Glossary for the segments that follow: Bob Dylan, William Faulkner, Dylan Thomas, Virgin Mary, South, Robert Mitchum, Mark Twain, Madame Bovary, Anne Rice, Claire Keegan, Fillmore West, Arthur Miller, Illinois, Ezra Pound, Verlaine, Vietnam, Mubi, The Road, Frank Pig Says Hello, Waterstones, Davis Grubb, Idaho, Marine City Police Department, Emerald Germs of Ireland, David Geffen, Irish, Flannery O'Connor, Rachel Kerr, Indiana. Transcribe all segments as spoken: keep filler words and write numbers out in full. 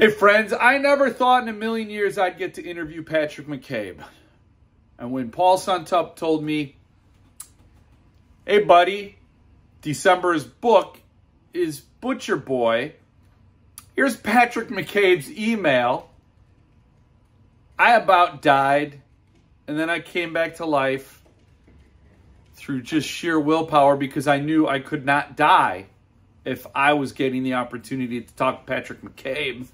Hey friends, I never thought in a million years I'd get to interview Patrick McCabe. And when Paul Suntup told me, hey buddy, December's book is Butcher Boy. Here's Patrick McCabe's email. I about died, and then I came back to life through just sheer willpower because I knew I could not die if I was getting the opportunity to talk to Patrick McCabe.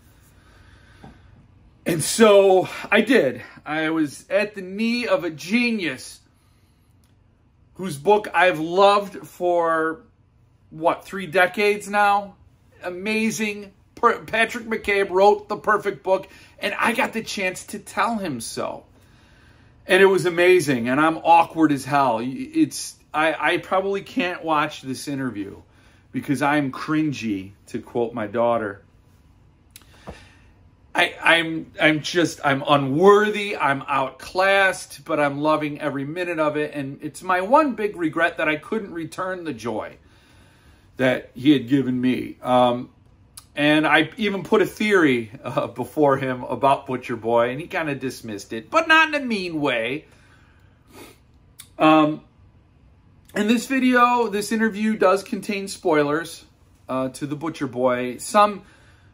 And so I did. I was at the knee of a genius whose book I've loved for, what, three decades now? Amazing. Per- Patrick McCabe wrote the perfect book, and I got the chance to tell him so. And it was amazing, and I'm awkward as hell. It's I, I probably can't watch this interview because I'm cringy, to quote my daughter. I, I'm I'm just, I'm unworthy, I'm outclassed, but I'm loving every minute of it. And it's my one big regret that I couldn't return the joy that he had given me. Um, and I even put a theory uh, before him about Butcher Boy, and he kind of dismissed it, but not in a mean way. Um, and this video, this interview does contain spoilers uh, to the Butcher Boy. Some,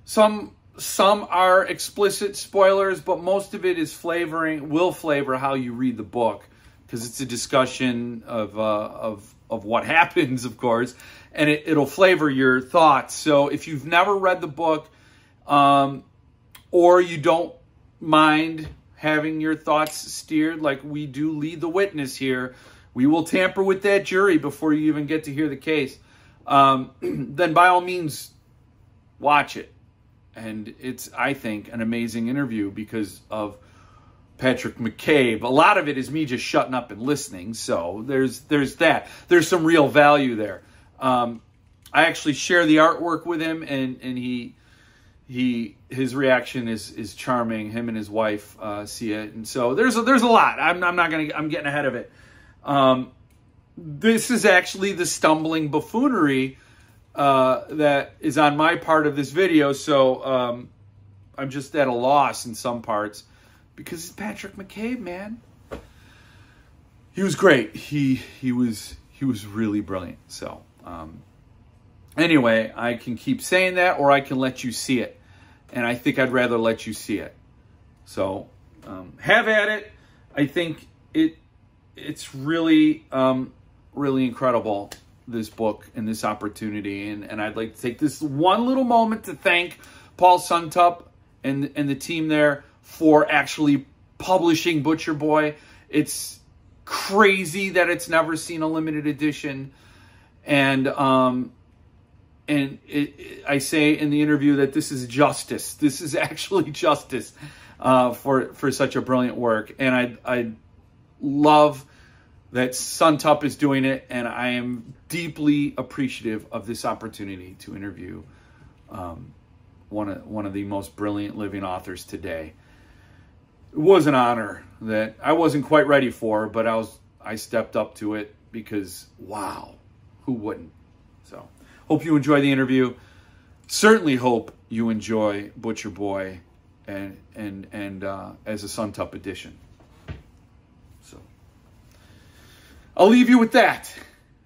some... Some are explicit spoilers, but most of it is flavoring, will flavor how you read the book, because it's a discussion of, uh, of, of what happens, of course, and it, it'll flavor your thoughts. So if you've never read the book, um, or you don't mind having your thoughts steered, like we do lead the witness here, we will tamper with that jury before you even get to hear the case, um, then by all means, watch it. And it's, I think, an amazing interview because of Patrick McCabe. A lot of it is me just shutting up and listening. So there's there's that. There's some real value there. Um, I actually share the artwork with him, and and he he his reaction is is charming. Him and his wife uh, see it, and so there's a, there's a lot. I'm I'm not gonna I'm getting ahead of it. Um, this is actually the stumbling buffoonery Uh, that is on my part of this video, so um, I'm just at a loss in some parts because it's Patrick McCabe, man. He was great. He he was he was really brilliant. So um, anyway, I can keep saying that, or I can let you see it, and I think I'd rather let you see it. So um, have at it. I think it it's really um, really incredible, this book and this opportunity. And, and I'd like to take this one little moment to thank Paul Suntup and, and the team there for actually publishing Butcher Boy. It's crazy that it's never seen a limited edition. And, um, and it, it, I say in the interview that this is justice. This is actually justice uh, for, for such a brilliant work. And I, I love that Suntup is doing it, and I am deeply appreciative of this opportunity to interview um, one of one of the most brilliant living authors today. It was an honor that I wasn't quite ready for, but I was I stepped up to it because wow, who wouldn't? So hope you enjoy the interview. Certainly hope you enjoy Butcher Boy, and and and uh, as a Suntup edition. I'll leave you with that.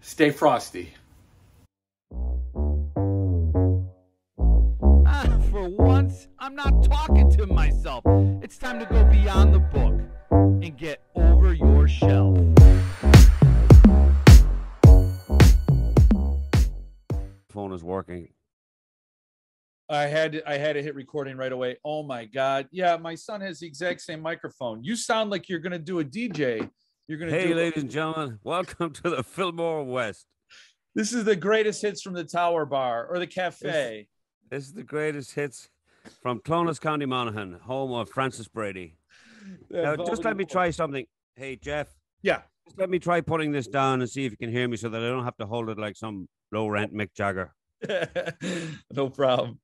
Stay frosty. Ah, for once, I'm not talking to myself. It's time to go beyond the book and get over your shelf. Phone is working. I had to, I had to hit recording right away. Oh my God. Yeah, my son has the exact same microphone. You sound like you're going to do a D J. You're gonna hey, do ladies and gentlemen, welcome to the Fillmore West. This is the greatest hits from the Tower Bar or the Cafe. This, this is the greatest hits from Clones, County Monaghan, home of Francis Brady. Now, just let me try something. Hey, Jeff. Yeah. Just let me try putting this down and see if you can hear me so that I don't have to hold it like some low-rent Mick Jagger. No problem.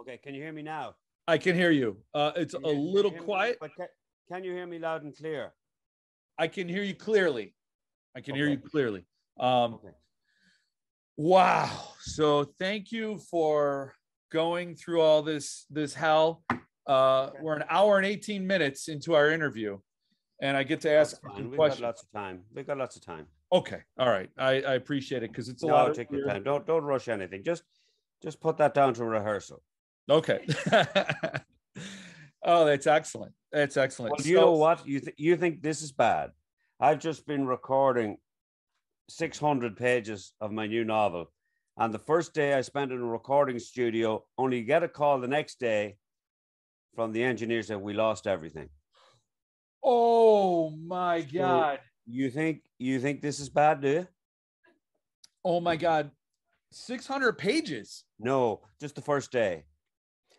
Okay, can you hear me now? I can hear you. Uh, it's you, a little quiet. Me, but can, can you hear me loud and clear? I can hear you clearly. I can okay. hear you clearly. Um, okay. Wow. So thank you for going through all this this hell. Uh, we're an hour and eighteen minutes into our interview, and I get to ask questions. We've got lots of time. We've got lots of time. Okay, all right. I, I appreciate it because it's a no, lot. Take of your time. Don't don't rush anything. Just just put that down to rehearsal. Okay. Oh, that's excellent. That's excellent. Well, you so, know what? You th you think this is bad? I've just been recording six hundred pages of my new novel, and the first day I spent in a recording studio. Only get a call the next day from the engineers that we lost everything. Oh my God. So you think you think this is bad, do you? Oh my God. six hundred pages. No, just the first day.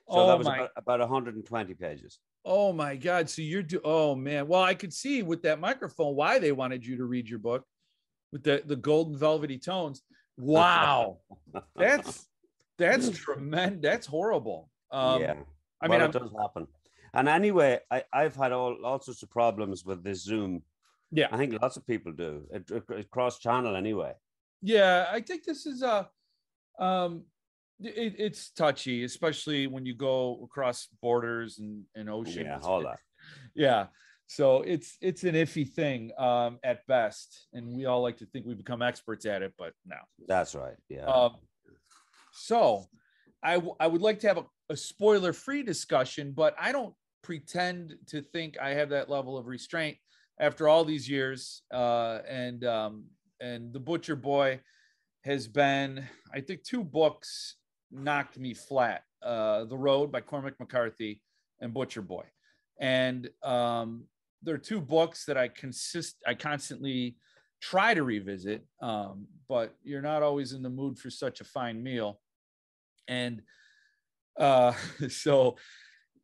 So oh that was my. About, about one hundred twenty pages. Oh my God. So you're do oh man. Well, I could see with that microphone why they wanted you to read your book with the, the golden velvety tones. Wow. that's that's tremendous. That's horrible. Um yeah. I mean, well, it I'm, does happen. And anyway, I, I've had all, all sorts of problems with this Zoom. Yeah. I think lots of people do. It, it, it cross-channel anyway. Yeah, I think this is, a, um, it, it's touchy, especially when you go across borders and, and oceans. Yeah, all that. Yeah, so it's, it's an iffy thing um, at best. And we all like to think we become experts at it, but no. That's right, yeah. Um, so I, I would like to have a a spoiler-free discussion, but I don't pretend to think I have that level of restraint after all these years. Uh, and um, and The Butcher Boy has been, I think, two books knocked me flat. Uh, The Road by Cormac McCarthy and Butcher Boy. And um, there are two books that I consist, I constantly try to revisit, um, but you're not always in the mood for such a fine meal. And uh so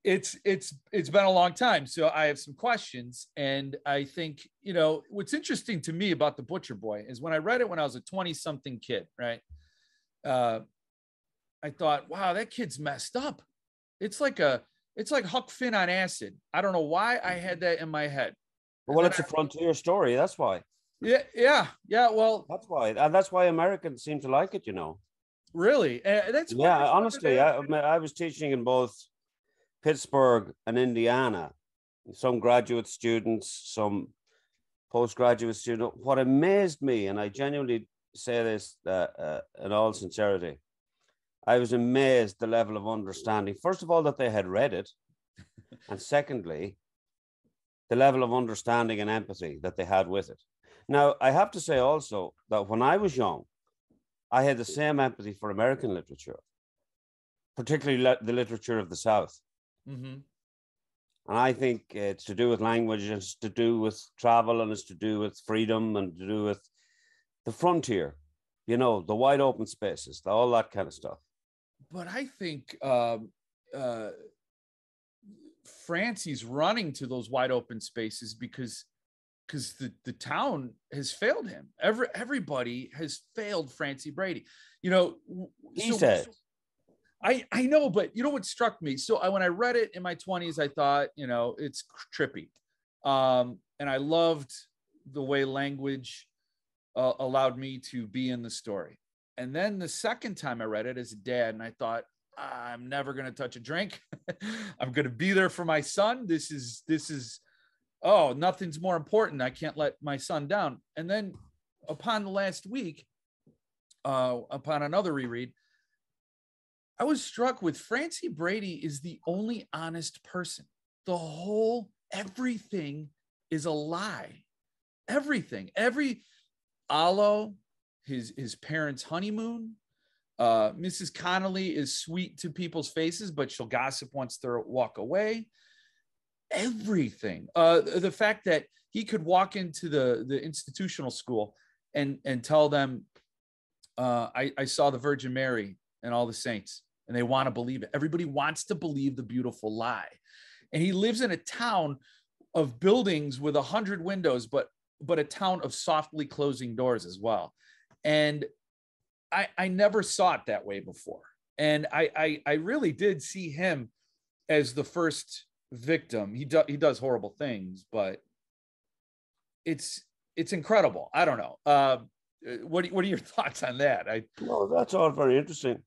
it's it's it's been a long time, so I have some questions. And I think, you know, what's interesting to me about The Butcher Boy is when I read it when I was a twenty something kid, right, uh I thought, wow, that kid's messed up. It's like a it's like Huck Finn on acid. I don't know why I had that in my head. Well, it's I, a frontier story, that's why. Yeah, yeah, yeah. Well, that's why, and that's why Americans seem to like it, you know. Really? Uh, that's yeah. Honestly, I, I was teaching in both Pittsburgh and Indiana. Some graduate students, some postgraduate students. What amazed me, and I genuinely say this uh, uh, in all sincerity, I was amazed the level of understanding. First of all, that they had read it, and secondly, the level of understanding and empathy that they had with it. Now, I have to say also that when I was young, I had the same empathy for American literature, particularly li the literature of the South. Mm-hmm. And I think it's to do with language, it's to do with travel, and it's to do with freedom, and to do with the frontier, you know, the wide open spaces, the, all that kind of stuff. But I think uh, uh, Francie's running to those wide open spaces because because the, the town has failed him. Every, everybody has failed Francie Brady. You know, he so, said. So, I, I know, but you know what struck me? So I, when I read it in my twenties, I thought, you know, it's trippy. Um, and I loved the way language uh, allowed me to be in the story. And then the second time I read it as a dad, and I thought, I'm never going to touch a drink. I'm going to be there for my son. This is, this is, oh, nothing's more important. I can't let my son down. And then upon the last week, uh, upon another reread, I was struck with Francie Brady is the only honest person. The whole, everything is a lie. Everything, every Alo, his, his parents' honeymoon. Uh, Missus Connolly is sweet to people's faces, but she'll gossip once they walk away. Everything, uh the fact that he could walk into the the institutional school and and tell them uh I, I saw the Virgin Mary and all the saints, and they want to believe it. Everybody wants to believe the beautiful lie. And he lives in a town of buildings with a hundred windows, but but a town of softly closing doors as well. And I I never saw it that way before. And I I, I really did see him as the first victim. He does he does horrible things, but it's it's incredible. I don't know. Uh, what what are your thoughts on that? I no, that's all very interesting.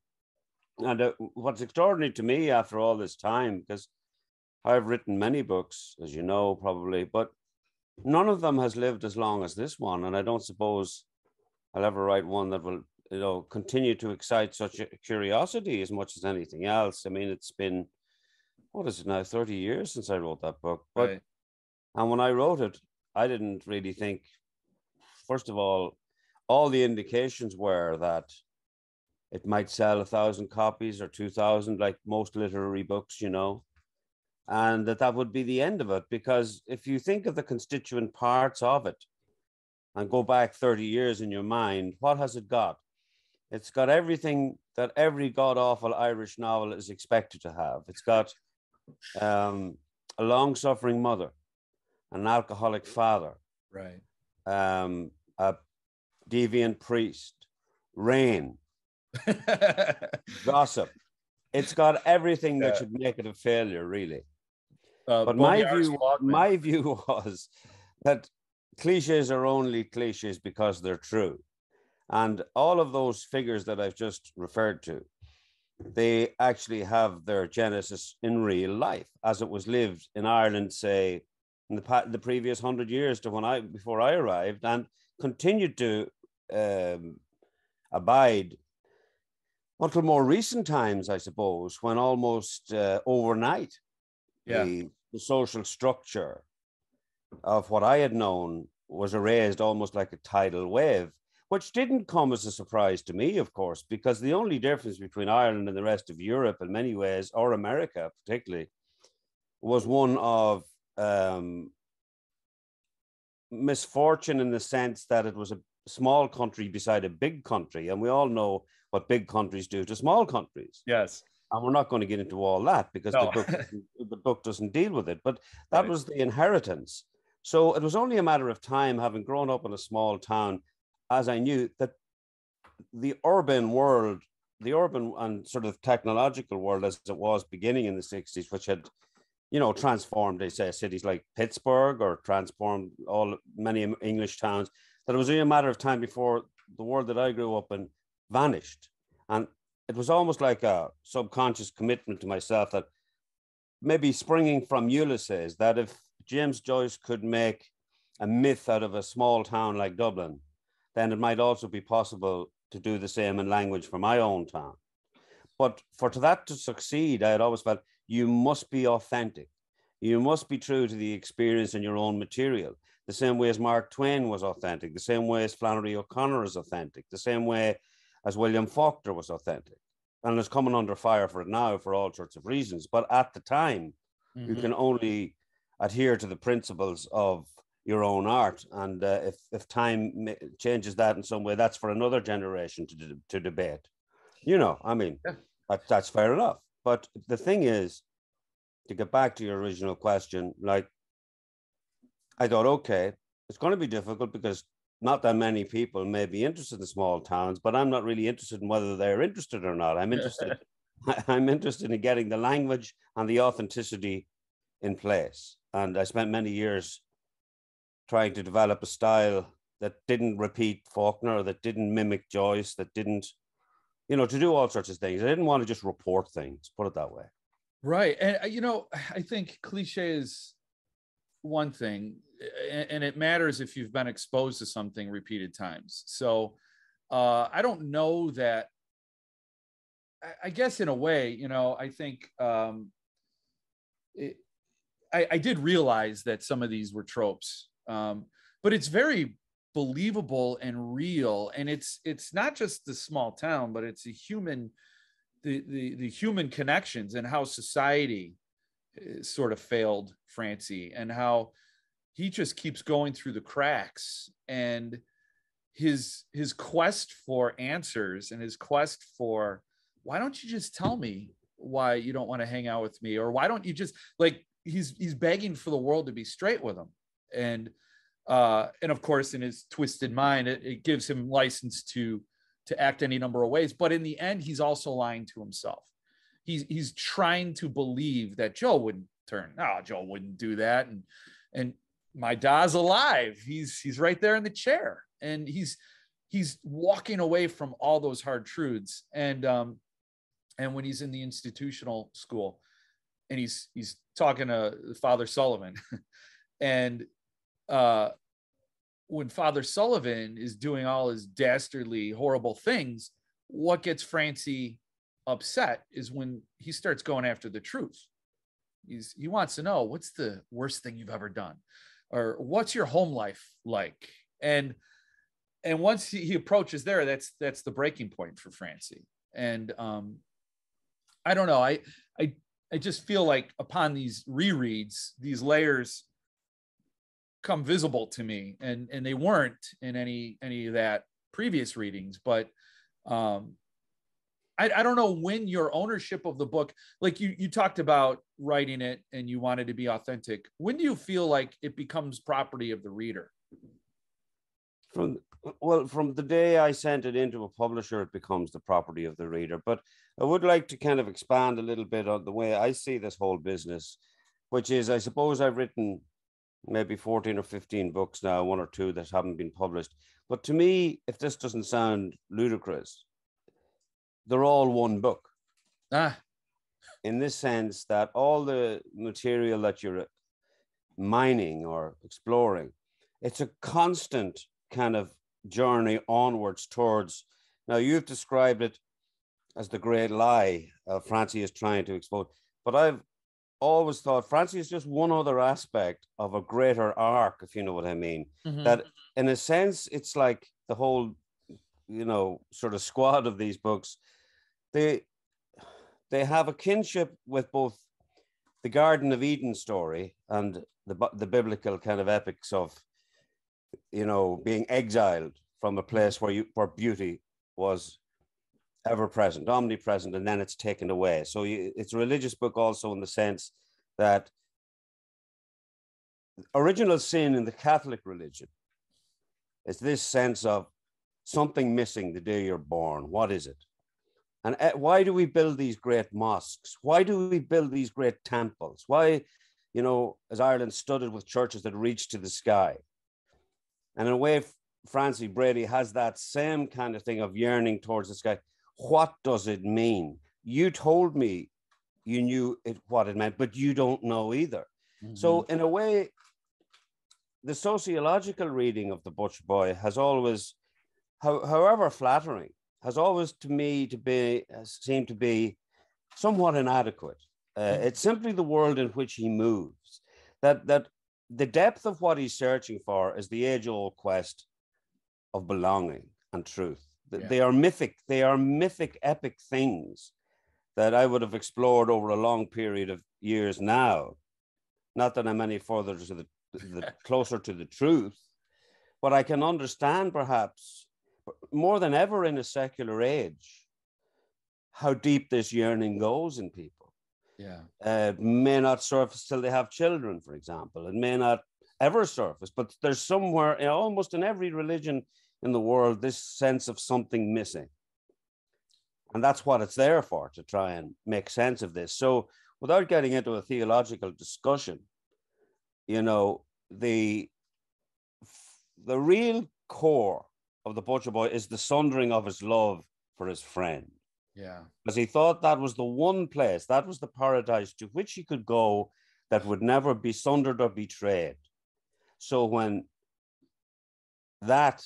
And uh, what's extraordinary to me after all this time, because I've written many books, as you know, probably, but none of them has lived as long as this one. And I don't suppose I'll ever write one that will, you know, continue to excite such a curiosity as much as anything else. I mean, it's been, what is it now, thirty years since I wrote that book. But right. And when I wrote it, I didn't really think, first of all, all the indications were that it might sell a thousand copies or two thousand, like most literary books, you know, and that that would be the end of it. Because if you think of the constituent parts of it and go back thirty years in your mind, what has it got? It's got everything that every god-awful Irish novel is expected to have. It's got um, a long-suffering mother, an alcoholic father, right, um, a deviant priest, rain, gossip. It's got everything that yeah. should make it a failure, really. Uh, but my view, my view was that cliches are only cliches because they're true. And all of those figures that I've just referred to, they actually have their genesis in real life, as it was lived in Ireland, say, in the, the previous hundred years to when I, before I arrived, and continued to um, abide until more recent times, I suppose, when almost uh, overnight, yeah. the, the social structure of what I had known was erased almost like a tidal wave, which didn't come as a surprise to me, of course, because the only difference between Ireland and the rest of Europe in many ways, or America particularly, was one of um, misfortune in the sense that it was a small country beside a big country. And we all know what big countries do to small countries. Yes. And we're not going to get into all that because no. the, book the book doesn't deal with it. But that right. was the inheritance. So it was only a matter of time, having grown up in a small town, as I knew, that the urban world, the urban and sort of technological world as it was beginning in the sixties, which had, you know, transformed, they say, cities like Pittsburgh or transformed all many English towns, that it was only a matter of time before the world that I grew up in vanished. And it was almost like a subconscious commitment to myself that maybe springing from Ulysses, that if James Joyce could make a myth out of a small town like Dublin, then it might also be possible to do the same in language for my own town. But for that to succeed, I had always felt you must be authentic. You must be true to the experience and your own material. The same way as Mark Twain was authentic, the same way as Flannery O'Connor is authentic, the same way as William Faulkner was authentic. And it's coming under fire for it now for all sorts of reasons. But at the time, mm-hmm. you can only adhere to the principles of your own art. And uh, if, if time changes that in some way, that's for another generation to, de to debate. You know, I mean, yeah. that, that's fair enough. But the thing is, to get back to your original question, like, I thought, okay, it's going to be difficult because not that many people may be interested in small towns, but I'm not really interested in whether they're interested or not. I'm interested, I'm interested in getting the language and the authenticity in place. And I spent many years trying to develop a style that didn't repeat Faulkner, that didn't mimic Joyce, that didn't, you know, to do all sorts of things. I didn't want to just report things, put it that way. Right. And, you know, I think cliches, one thing, and it matters if you've been exposed to something repeated times. So uh, I don't know that, I guess in a way, you know, I think um, it, I, I did realize that some of these were tropes, um, but it's very believable and real. And it's, it's not just the small town, but it's a human, the, the, the human connections and how society sort of failed Francie and how he just keeps going through the cracks, and his his quest for answers and his quest for, why don't you just tell me why you don't want to hang out with me, or why don't you just, like, he's he's begging for the world to be straight with him. And uh and of course, in his twisted mind, it, it gives him license to to act any number of ways, but in the end he's also lying to himself. He's, he's trying to believe that Joe wouldn't turn. No, Joe wouldn't do that. And, and my da's alive. He's, he's right there in the chair. And he's, he's walking away from all those hard truths. And um, and when he's in the institutional school, and he's he's talking to Father Sullivan, and uh, when Father Sullivan is doing all his dastardly, horrible things, what gets Francie upset is when he starts going after the truth. He's, he wants to know, what's the worst thing you've ever done? Or what's your home life like? And and once he, he approaches there, that's that's the breaking point for Francie. And um, I don't know, I, I, I just feel like upon these rereads, these layers come visible to me, and, and they weren't in any, any of that previous readings, but um, I, I don't know when your ownership of the book, like you, you talked about writing it and you wanted to be authentic. When do you feel like it becomes property of the reader? From, well, from the day I sent it into a publisher, it becomes the property of the reader. But I would like to kind of expand a little bit on the way I see this whole business, which is, I suppose I've written maybe fourteen or fifteen books now, one or two that haven't been published. But to me, if this doesn't sound ludicrous, they're all one book. Ah. In this sense that all the material that you're mining or exploring, it's a constant kind of journey onwards towards. Now, you've described it as the great lie uh, Francie is trying to expose, but I've always thought Francie is just one other aspect of a greater arc, if you know what I mean. Mm-hmm. That in a sense, it's like the whole, you know, sort of squad of these books, they they have a kinship with both the Garden of Eden story and the the biblical kind of epics of, you know, being exiled from a place where you where beauty was ever present, omnipresent, and then it's taken away. So you, it's a religious book also in the sense that original sin in the Catholic religion is this sense of something missing the day you're born. What is it? And why do we build these great mosques? Why do we build these great temples? Why, you know, is Ireland studded with churches that reach to the sky? And in a way, Francie Brady has that same kind of thing of yearning towards the sky. What does it mean? You told me you knew it, what it meant, but you don't know either. Mm-hmm. So in a way, the sociological reading of The Butcher Boy has always, how, however flattering, has always to me to be, seemed to be somewhat inadequate. Uh, mm-hmm. It's simply the world in which he moves, that, that the depth of what he's searching for is the age-old quest of belonging and truth. Yeah. They are mythic. They are mythic, epic things that I would have explored over a long period of years now. Not that I'm any further to the, the closer to the truth, but I can understand perhaps more than ever in a secular age how deep this yearning goes in people. Yeah, uh, may not surface till they have children, for example. It may not ever surface, but there's somewhere, you know, almost in every religion in the world, this sense of something missing. And that's what it's there for, to try and make sense of this. So without getting into a theological discussion, you know, the, the real core of The Butcher Boy is the sundering of his love for his friend. Yeah, because he thought that was the one place, that was the paradise to which he could go that would never be sundered or betrayed. So when that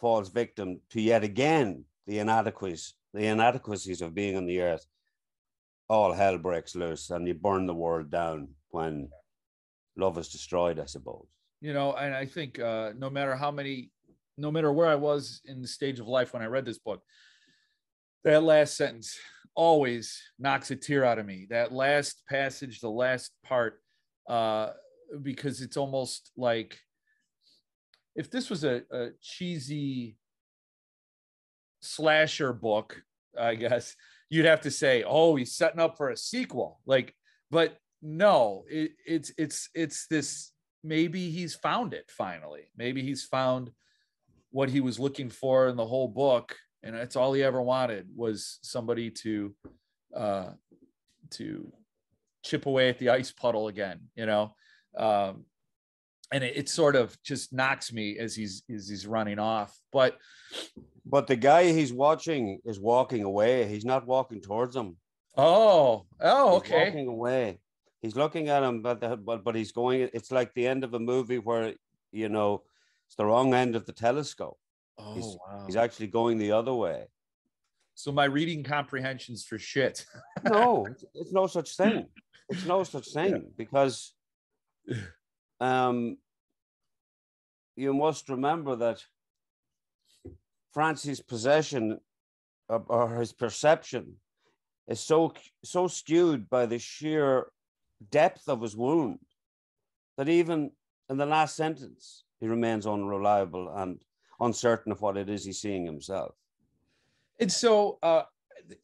falls victim to yet again the inadequacies, the inadequacies of being on the earth, all hell breaks loose and you burn the world down when love is destroyed, I suppose. You know, and I think uh, no matter how many, no matter where I was in the stage of life when I read this book, that last sentence always knocks a tear out of me. That last passage, the last part, uh, because it's almost like if this was a, a cheesy slasher book, I guess you'd have to say, "Oh, he's setting up for a sequel." Like, but no, it, it's it's it's this. Maybe he's found it finally. Maybe he's found what he was looking for in the whole book. And that's all he ever wanted, was somebody to uh, to chip away at the ice puddle again, you know? Um, and it, it sort of just knocks me as he's, as he's running off. But But the guy he's watching is walking away. He's not walking towards him. Oh, oh, okay. He's walking away. He's looking at him, but the, but but he's going. It's like the end of a movie where, you know, it's the wrong end of the telescope. Oh, he's, wow. He's actually going the other way. So my reading comprehension's for shit. No, it's, it's no such thing. It's no such thing yeah. because um, you must remember that Francie's possession of, or his perception is so, so skewed by the sheer depth of his wound that even in the last sentence, he remains unreliable and uncertain of what it is he's seeing himself. And so, uh,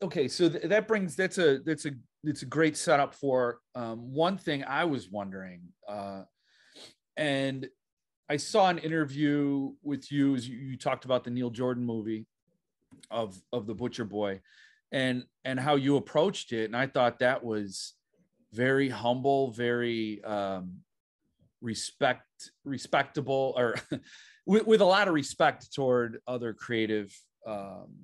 okay, so th that brings, that's a, that's a, it's a great setup for um, one thing I was wondering, uh, and I saw an interview with you as you, you talked about the Neil Jordan movie of, of The Butcher Boy and, and how you approached it. And I thought that was very humble, very um, respect, respectable, or with, with a lot of respect toward other creative um,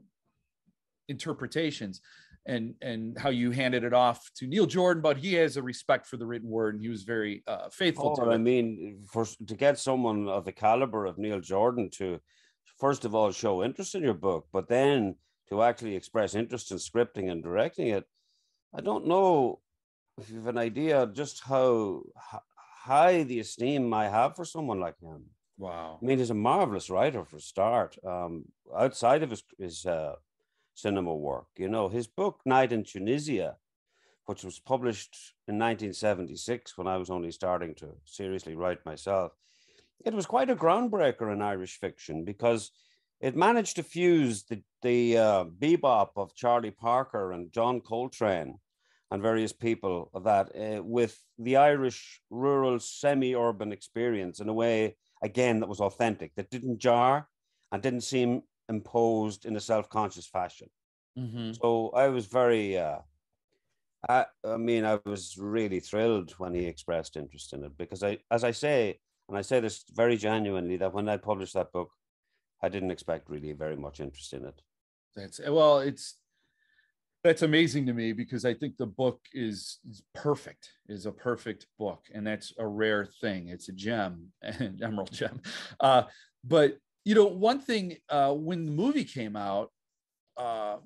interpretations. And, and how you handed it off to Neil Jordan, but he has a respect for the written word, and he was very uh, faithful oh, to it. I mean, for, to get someone of the caliber of Neil Jordan to, first of all, show interest in your book, but then to actually express interest in scripting and directing it, I don't know if you have an idea just how high the esteem I have for someone like him. Wow. I mean, he's a marvelous writer for a start, um, outside of his... his uh, cinema work. You know, his book Night in Tunisia, which was published in nineteen seventy-six when I was only starting to seriously write myself, it was quite a groundbreaker in Irish fiction because it managed to fuse the, the uh, bebop of Charlie Parker and John Coltrane and various people of that uh, with the Irish rural semi-urban experience in a way, again, that was authentic, that didn't jar and didn't seem imposed in a self-conscious fashion. Mm-hmm. So I was very, uh, I, I mean, I was really thrilled when he expressed interest in it because I, as I say, and I say this very genuinely, that when I published that book, I didn't expect really very much interest in it. That's, well, it's, that's amazing to me because I think the book is, is perfect, is a perfect book. And that's a rare thing. It's a gem, an emerald gem. Uh, but you know, one thing, uh, when the movie came out, uh,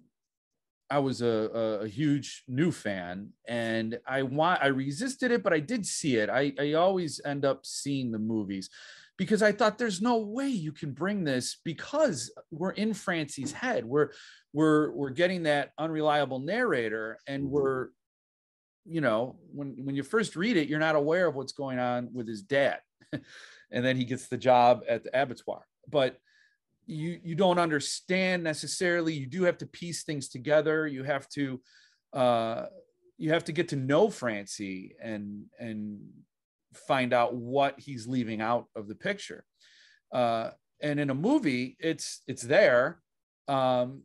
I was a, a, a huge new fan, and I want, I resisted it, but I did see it. I, I always end up seeing the movies because I thought there's no way you can bring this, because we're in Francie's head. We're, we're, we're getting that unreliable narrator, and we're, you know, when, when you first read it, you're not aware of what's going on with his dad. And then he gets the job at the abattoir. But you you don't understand necessarily. You do have to piece things together. You have to uh, you have to get to know Francie and and find out what he's leaving out of the picture. Uh, and in a movie, it's it's there, um,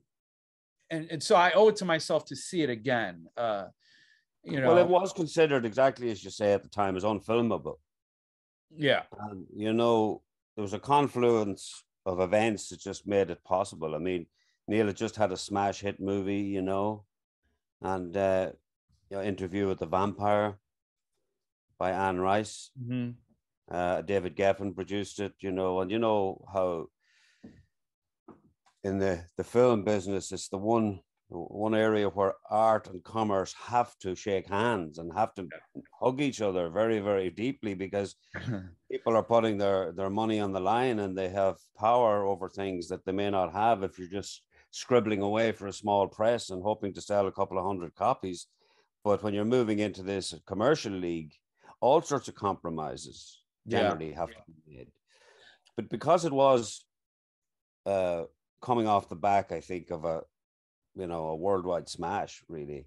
and and so I owe it to myself to see it again. Uh, you know, well, it was considered exactly as you say at the time as unfilmable. Yeah, and, you know. There was a confluence of events that just made it possible. I mean, Neil had just had a smash hit movie, you know, and uh, you know, Interview with the Vampire by Anne Rice. Mm-hmm. uh, David Geffen produced it, you know, and you know how in the, the film business, it's the one, one area where art and commerce have to shake hands and have to hug each other very, very deeply because people are putting their, their money on the line and they have power over things that they may not have if you're just scribbling away for a small press and hoping to sell a couple of hundred copies. But when you're moving into this commercial league, all sorts of compromises generally yeah. have yeah. to be made. But because it was uh, coming off the back, I think, of a you know, a worldwide smash, really.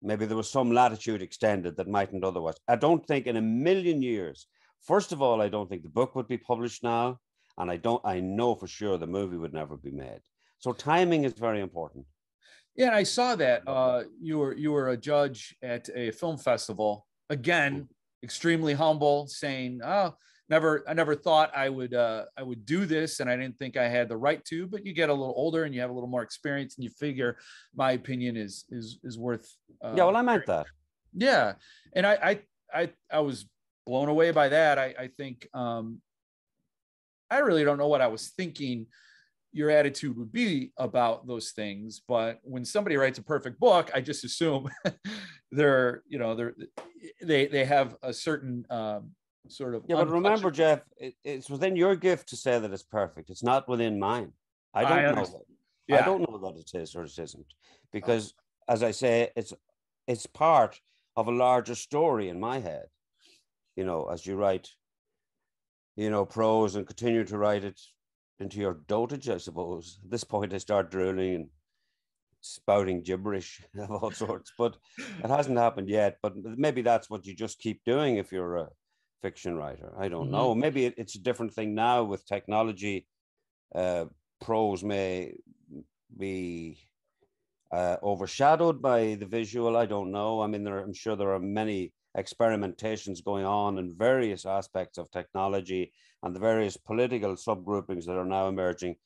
Maybe there was some latitude extended that mightn't otherwise. I don't think in a million years, first of all, I don't think the book would be published now. And I don't, I know for sure the movie would never be made. So timing is very important. Yeah, I saw that. Uh, you were, you were a judge at a film festival. Again, extremely humble, saying, oh, never, I never thought I would, uh, I would do this, and I didn't think I had the right to, but you get a little older and you have a little more experience and you figure my opinion is, is, is worth. Uh, yeah. Well, I meant that. Yeah. And I, I, I, I was blown away by that. I, I think, um, I really don't know what I was thinking your attitude would be about those things, but when somebody writes a perfect book, I just assume they're, you know, they're, they, they have a certain um, sort of. Yeah, but remember, Jeff, it, it's within your gift to say that it's perfect. It's not within mine. I don't I know. That. Yeah. I don't know that it is or it isn't, because oh. as I say, it's, it's part of a larger story in my head, you know, as you write, you know, prose and continue to write it into your dotage, I suppose. At this point, I start drooling and spouting gibberish of all sorts, but it hasn't happened yet. But maybe that's what you just keep doing if you're a fiction writer. I don't mm-hmm. know. Maybe it, it's a different thing now with technology. Uh, prose may be uh, overshadowed by the visual. I don't know. I mean, there, I'm sure there are many experimentations going on in various aspects of technology and the various political subgroupings that are now emerging,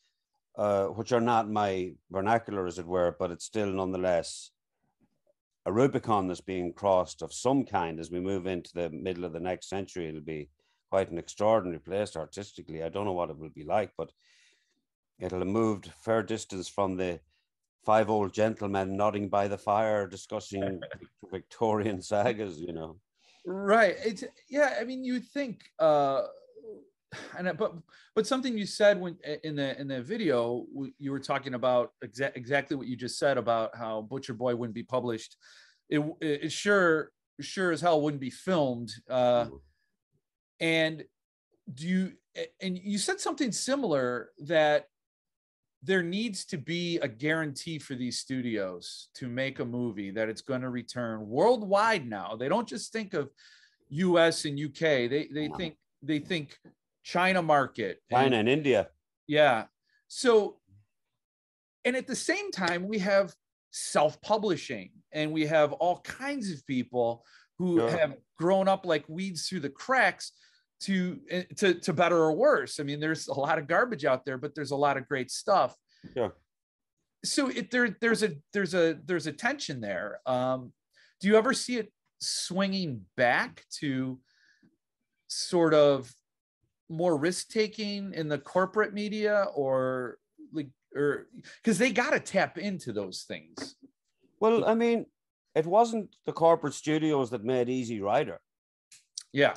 uh, which are not my vernacular, as it were, but it's still nonetheless a Rubicon that's being crossed of some kind. As we move into the middle of the next century, it'll be quite an extraordinary place artistically. I don't know what it will be like, but it'll have moved a fair distance from the five old gentlemen nodding by the fire discussing Victorian sagas, you know. Right. It's, yeah, I mean, you'd think, uh, and but but something you said when in the in the video, you were talking about exa exactly what you just said about how Butcher Boy wouldn't be published. It, it sure sure as hell wouldn't be filmed. Uh, and do you and you said something similar, that there needs to be a guarantee for these studios to make a movie that it's going to return worldwide. Now they don't just think of U S and U K. They they wow. think they think China market, China and, and India. Yeah. So, and at the same time, we have self-publishing and we have all kinds of people who sure. have grown up like weeds through the cracks. To, to to better or worse. I mean, there's a lot of garbage out there, but there's a lot of great stuff. Yeah. So it, there there's a there's a there's a tension there. Um, do you ever see it swinging back to sort of more risk taking in the corporate media, or like, or because they got to tap into those things? Well, I mean, it wasn't the corporate studios that made Easy Rider. Yeah.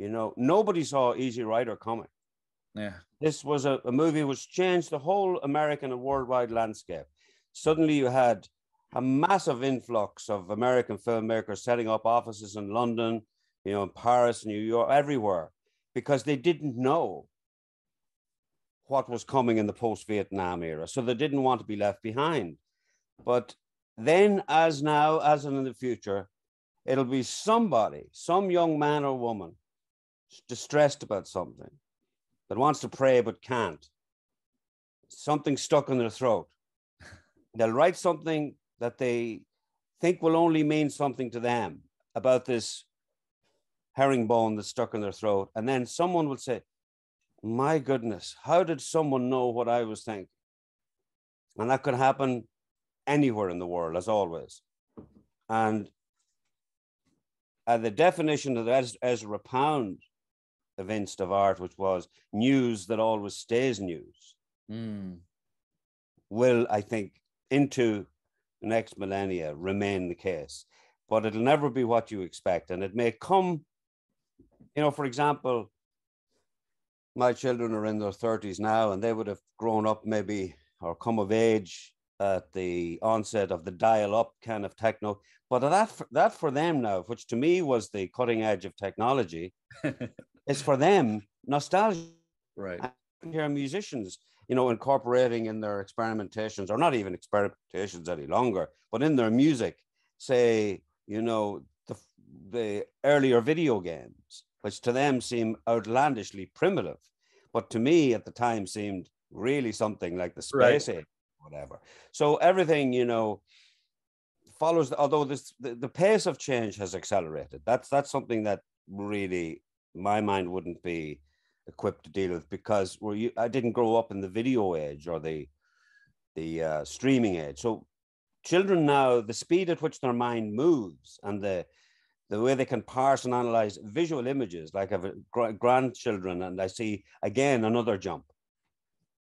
You know, nobody saw Easy Rider coming. Yeah. This was a, a movie which changed the whole American and worldwide landscape. Suddenly you had a massive influx of American filmmakers setting up offices in London, you know, in Paris, New York, everywhere, because they didn't know what was coming in the post-Vietnam era. So they didn't want to be left behind. But then, as now, as in the future, it'll be somebody, some young man or woman, distressed about something, that wants to pray but can't, something stuck in their throat. They'll write something that they think will only mean something to them about this herringbone that's stuck in their throat. And then someone will say, my goodness, how did someone know what I was thinking? And that could happen anywhere in the world, as always. And uh, the definition of that Ezra Pound evinced of art, which was news that always stays news, mm. will, I think, into the next millennia remain the case. But it'll never be what you expect. And it may come, you know, for example, my children are in their thirties now, and they would have grown up maybe or come of age at the onset of the dial-up kind of techno. But that for, that for them now, which to me was the cutting edge of technology, it's for them nostalgia, right? I hear musicians, you know, incorporating in their experimentations, or not even experimentations any longer, but in their music, say, you know, the, the earlier video games, which to them seem outlandishly primitive, but to me at the time seemed really something like the space age, whatever. So everything, you know, follows. Although this, the, the pace of change has accelerated. That's that's something that really my mind wouldn't be equipped to deal with, because well, you, I didn't grow up in the video age or the the uh, streaming age. So children now, the speed at which their mind moves and the the way they can parse and analyze visual images, like I've gr- grandchildren, and I see again another jump.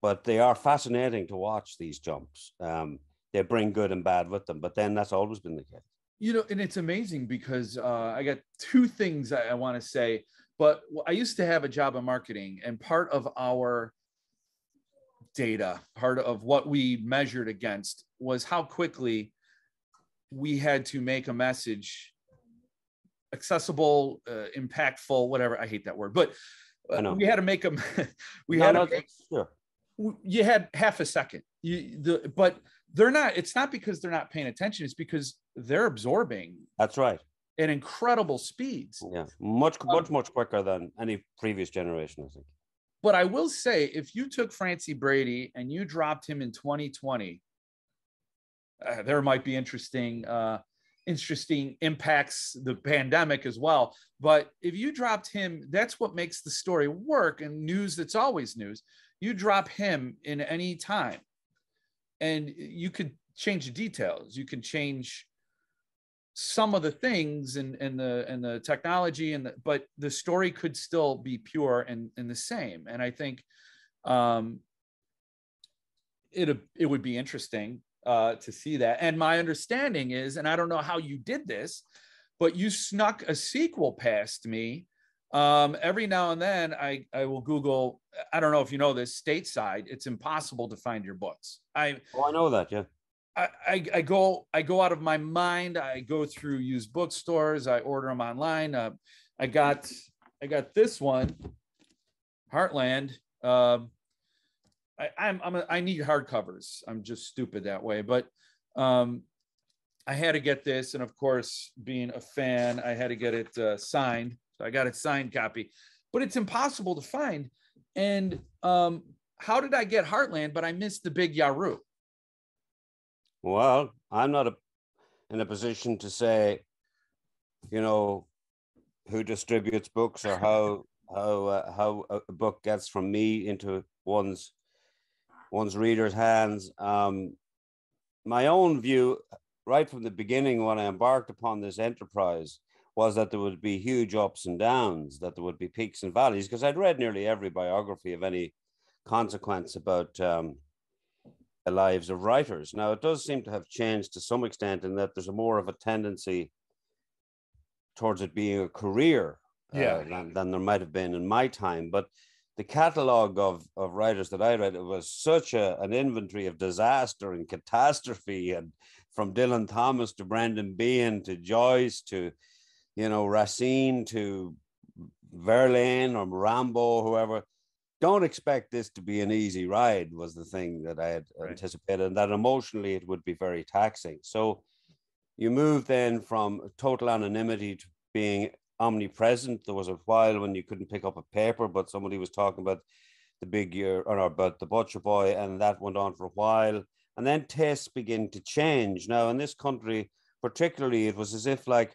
But they are fascinating to watch, these jumps. Um, they bring good and bad with them, but then that's always been the case. You know, and it's amazing because uh, I got two things I, I want to say, but I used to have a job in marketing, and part of our data, part of what we measured against was how quickly we had to make a message accessible, uh, impactful, whatever. I hate that word, but uh, we had to make them. we no, had no, to make, sure. You had half a second. You, the, but they're not. It's not because they're not paying attention. It's because they're absorbing. That's right. At incredible speeds. Yeah, much, much, um, much quicker than any previous generation, I think. But I will say, if you took Francie Brady and you dropped him in twenty twenty, uh, there might be interesting, uh, interesting impacts, the pandemic as well. But if you dropped him, that's what makes the story work, and news that's always news. You drop him in any time, and you could change the details. You can change some of the things and and the and the technology, and the, but the story could still be pure and, and the same. And I think um, it it would be interesting uh, to see that. And my understanding is, and I don't know how you did this, but you snuck a sequel past me. Um, every now and then I, I will Google, I don't know if you know this, stateside, it's impossible to find your books. I, oh, I know that. Yeah. I, I, I go, I go out of my mind. I go through used bookstores. I order them online. Uh, I got, I got this one, Heartland. Um, I, I'm, I'm a, I need hardcovers. I'm just stupid that way, but, um, I had to get this. And of course, being a fan, I had to get it uh, signed. So I got a signed copy, but it's impossible to find. And um, how did I get Heartland, but I missed the big Yaroo? Well, I'm not a, in a position to say, you know, who distributes books or how how uh, how a book gets from me into one's one's reader's hands. Um, my own view, right from the beginning, when I embarked upon this enterprise, was that there would be huge ups and downs, that there would be peaks and valleys, because I'd read nearly every biography of any consequence about um, the lives of writers. Now, it does seem to have changed to some extent, in that there's a more of a tendency towards it being a career uh, yeah. than, than there might have been in my time. But the catalogue of, of writers that I read, it was such a, an inventory of disaster and catastrophe, and from Dylan Thomas to Brendan Behan to Joyce to... you know, Racine to Verlaine or Rambo, whoever. Don't expect this to be an easy ride was the thing that I had right. anticipated, and that emotionally it would be very taxing. So you move then from total anonymity to being omnipresent. There was a while when you couldn't pick up a paper, but somebody was talking about the big year or about the Butcher Boy, and that went on for a while. And then tastes begin to change. Now, in this country, particularly, it was as if like,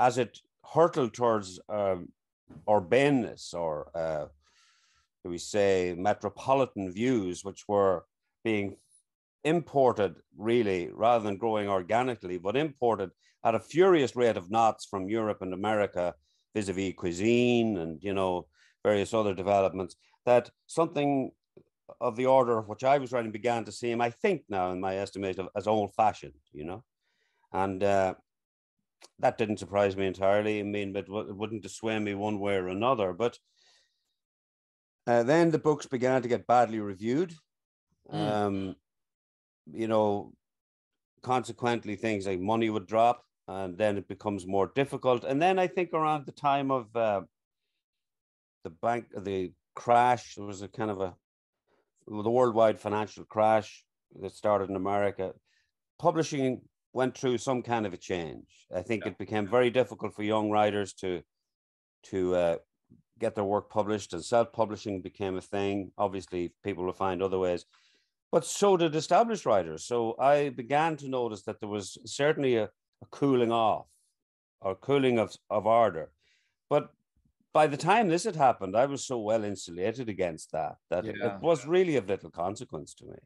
as it hurtled towards um, urbaneness or, uh, do we say, metropolitan views, which were being imported, really, rather than growing organically, but imported at a furious rate of knots from Europe and America, vis-a-vis cuisine and, you know, various other developments, that something of the order of which I was writing began to seem, I think now, in my estimation, as old-fashioned, you know? And... Uh, that didn't surprise me entirely. I mean, but it wouldn't dissuade me one way or another. But uh, then the books began to get badly reviewed. Mm. Um, you know, consequently, things like money would drop, and then it becomes more difficult. And then I think around the time of uh, the bank, the crash, there was a kind of a the worldwide financial crash that started in America. Publishing went through some kind of a change. I think yeah. it became very difficult for young writers to to uh, get their work published, and self-publishing became a thing. Obviously, people will find other ways, but so did established writers. So I began to notice that there was certainly a, a cooling off or cooling of, of ardor. But by the time this had happened, I was so well insulated against that, that yeah. it was really of little consequence to me.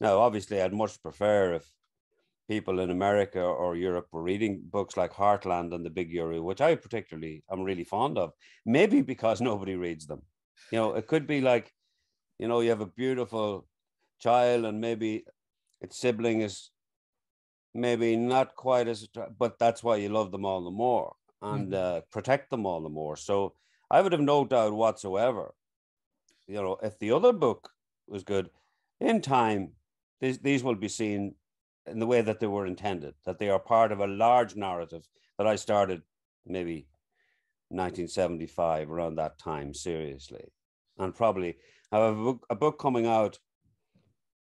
Now, obviously, I'd much prefer if people in America or Europe were reading books like Heartland and The Big Euro, which I particularly am really fond of, maybe because nobody reads them. You know, it could be like, you know, you have a beautiful child and maybe its sibling is maybe not quite as attractive, but that's why you love them all the more and mm. uh, protect them all the more. So I would have no doubt whatsoever, you know, if the other book was good, in time, these, these will be seen in the way that they were intended, that they are part of a large narrative that I started maybe nineteen seventy-five, around that time, seriously. And probably I have a book, a book coming out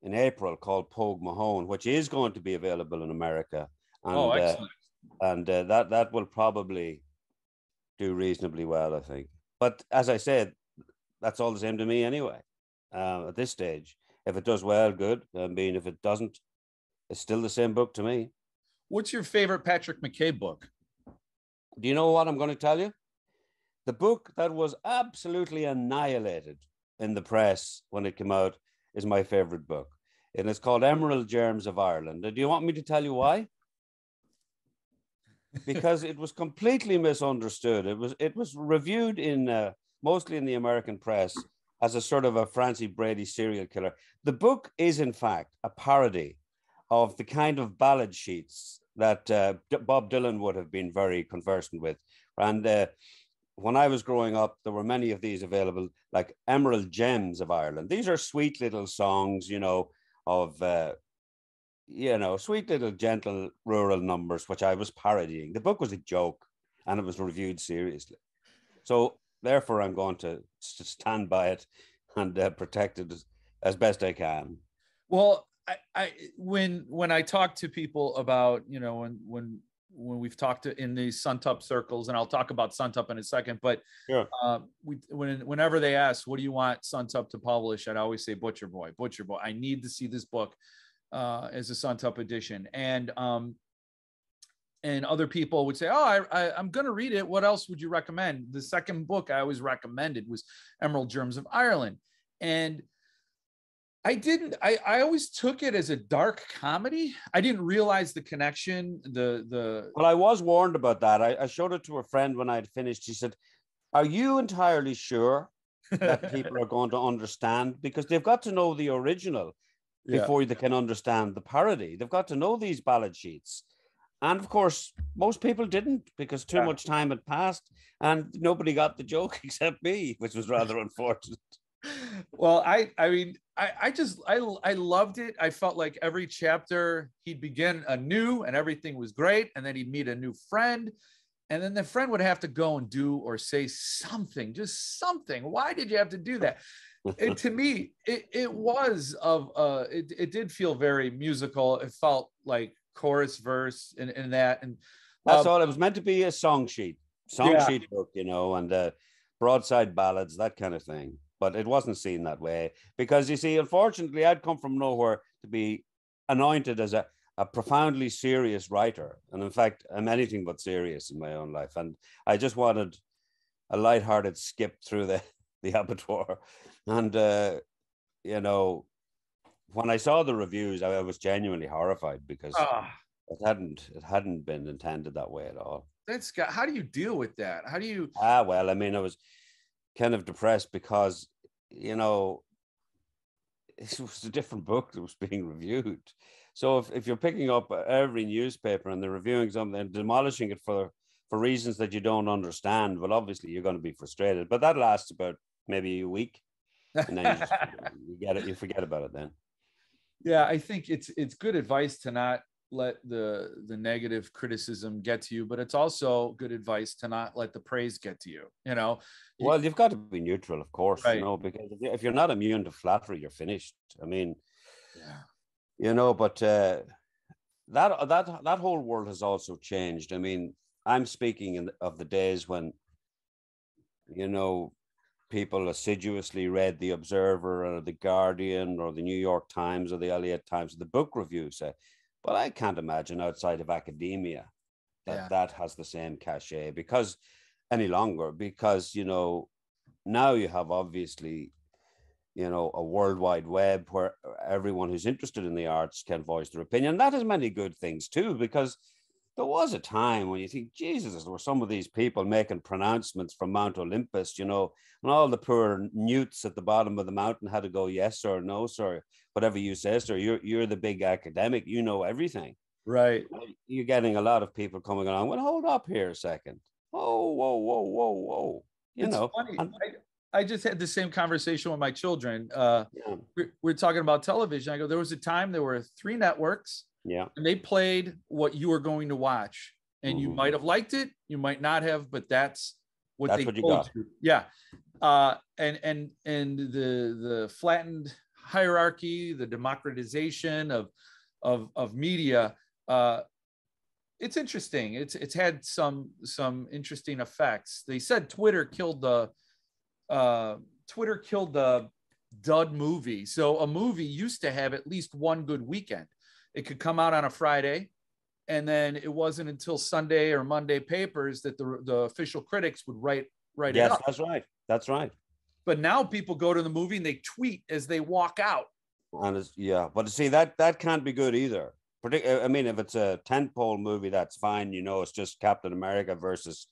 in April called Pogue Mahone, which is going to be available in America. And, oh, excellent. Uh, and uh, that, that will probably do reasonably well, I think. But as I said, that's all the same to me anyway, uh, at this stage. If it does well, good. I mean, if it doesn't, it's still the same book to me. What's your favorite Patrick McCabe book? Do you know what I'm going to tell you? The book that was absolutely annihilated in the press when it came out is my favorite book. And it's called Emerald Germs of Ireland. Do you want me to tell you why? Because it was completely misunderstood. It was, it was reviewed in uh, mostly in the American press as a sort of a Francie Brady serial killer. The book is, in fact, a parody of the kind of ballad sheets that uh, Bob Dylan would have been very conversant with. And uh, when I was growing up, there were many of these available, like Emerald Gems of Ireland. These are sweet little songs, you know, of, uh, you know, sweet little gentle rural numbers, which I was parodying. The book was a joke and it was reviewed seriously. So therefore, I'm going to stand by it and uh, protect it as, as best I can. Well, I, I when when I talk to people about, you know, when when when we've talked to in these Suntup circles, and I'll talk about Suntup in a second, but yeah. uh, we, when whenever they ask, what do you want Suntup to publish? I'd always say Butcher Boy, Butcher Boy. I need to see this book uh, as a Suntup edition, and um, and other people would say, oh, I, I, I'm going to read it. What else would you recommend? The second book I always recommended was Emerald Germs of Ireland. And I didn't, I, I always took it as a dark comedy. I didn't realize the connection, the, the. Well, I was warned about that. I, I showed it to a friend when I had finished. She said, are you entirely sure that people are going to understand? Because they've got to know the original before yeah. they can understand the parody. They've got to know these ballad sheets. And of course, most people didn't because too yeah. much time had passed and nobody got the joke except me, which was rather unfortunate. Well, I I mean, I, I just, I, I loved it. I felt like every chapter he'd begin anew and everything was great. And then he'd meet a new friend. And then the friend would have to go and do or say something, just something. Why did you have to do that? It, to me, it, it was of, uh, it, it did feel very musical. It felt like chorus verse and, and that and um, that's all it was meant to be, a song sheet song yeah. sheet book, you know, and uh, broadside ballads, that kind of thing. But it wasn't seen that way because, you see, unfortunately, I'd come from nowhere to be anointed as a, a profoundly serious writer, and in fact I'm anything but serious in my own life, and I just wanted a lighthearted skip through the the abattoir. And uh, you know, when I saw the reviews, I was genuinely horrified because oh. it hadn't it hadn't been intended that way at all. That's got, how do you deal with that? How do you? Ah, well, I mean, I was kind of depressed because, you know, it was a different book that was being reviewed. So if, if you're picking up every newspaper and they're reviewing something and demolishing it for, for reasons that you don't understand, well, obviously you're going to be frustrated. But that lasts about maybe a week. And then you, just, you get it, you forget about it then. Yeah, I think it's it's good advice to not let the the negative criticism get to you, but it's also good advice to not let the praise get to you, you know? Well, you've got to be neutral, of course, right. you know, because if you're not immune to flattery, you're finished. I mean, yeah. you know, but uh, that, that, that whole world has also changed. I mean, I'm speaking in, of the days when, you know, people assiduously read The Observer or The Guardian or The New York Times or The Elliott Times, the book review say, well, I can't imagine outside of academia that yeah. that has the same cachet, because any longer, because, you know, now you have obviously, you know, a worldwide web where everyone who's interested in the arts can voice their opinion. That is many good things too, because there was a time when you think, Jesus, there were some of these people making pronouncements from Mount Olympus, you know, and all the poor newts at the bottom of the mountain had to go, yes, sir, no, sir, whatever you say, sir, you're, you're the big academic, you know everything. Right. You're getting a lot of people coming along, well, hold up here a second. Oh, whoa, whoa, whoa, whoa. You it's know, funny. And, I just had the same conversation with my children. Uh, yeah. we, we were talking about television. I go, there was a time there were three networks, yeah, and they played what you were going to watch, and mm. you might have liked it, you might not have, but that's what that's they what you told got. You. Yeah, uh, and and and the the flattened hierarchy, the democratization of of of media. Uh, it's interesting. It's it's had some some interesting effects. They said Twitter killed the. Uh, Twitter killed the dud movie. So a movie used to have at least one good weekend. It could come out on a Friday, and then it wasn't until Sunday or Monday papers that the, the official critics would write, write yes, it up. Yes, that's right. That's right. But now people go to the movie and they tweet as they walk out. And it's, yeah, but see, that, that can't be good either. Partic- I mean, if it's a tentpole movie, that's fine. You know, it's just Captain America versus...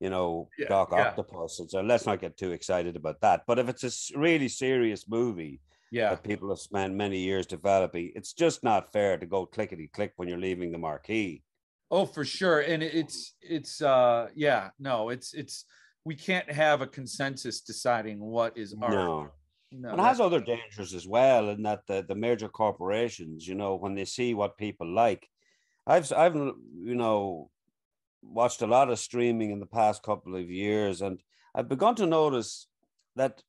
you know, yeah, Doc yeah. Octopus. And so let's not get too excited about that. But if it's a really serious movie yeah. that people have spent many years developing, it's just not fair to go clickety click when you're leaving the marquee. Oh, for sure. And it's, it's, uh, yeah, no, it's, it's, we can't have a consensus deciding what is art. No. No, and it has other dangers as well, in that the, the major corporations, you know, when they see what people like, I've, I've, you know, watched a lot of streaming in the past couple of years, and I've begun to notice that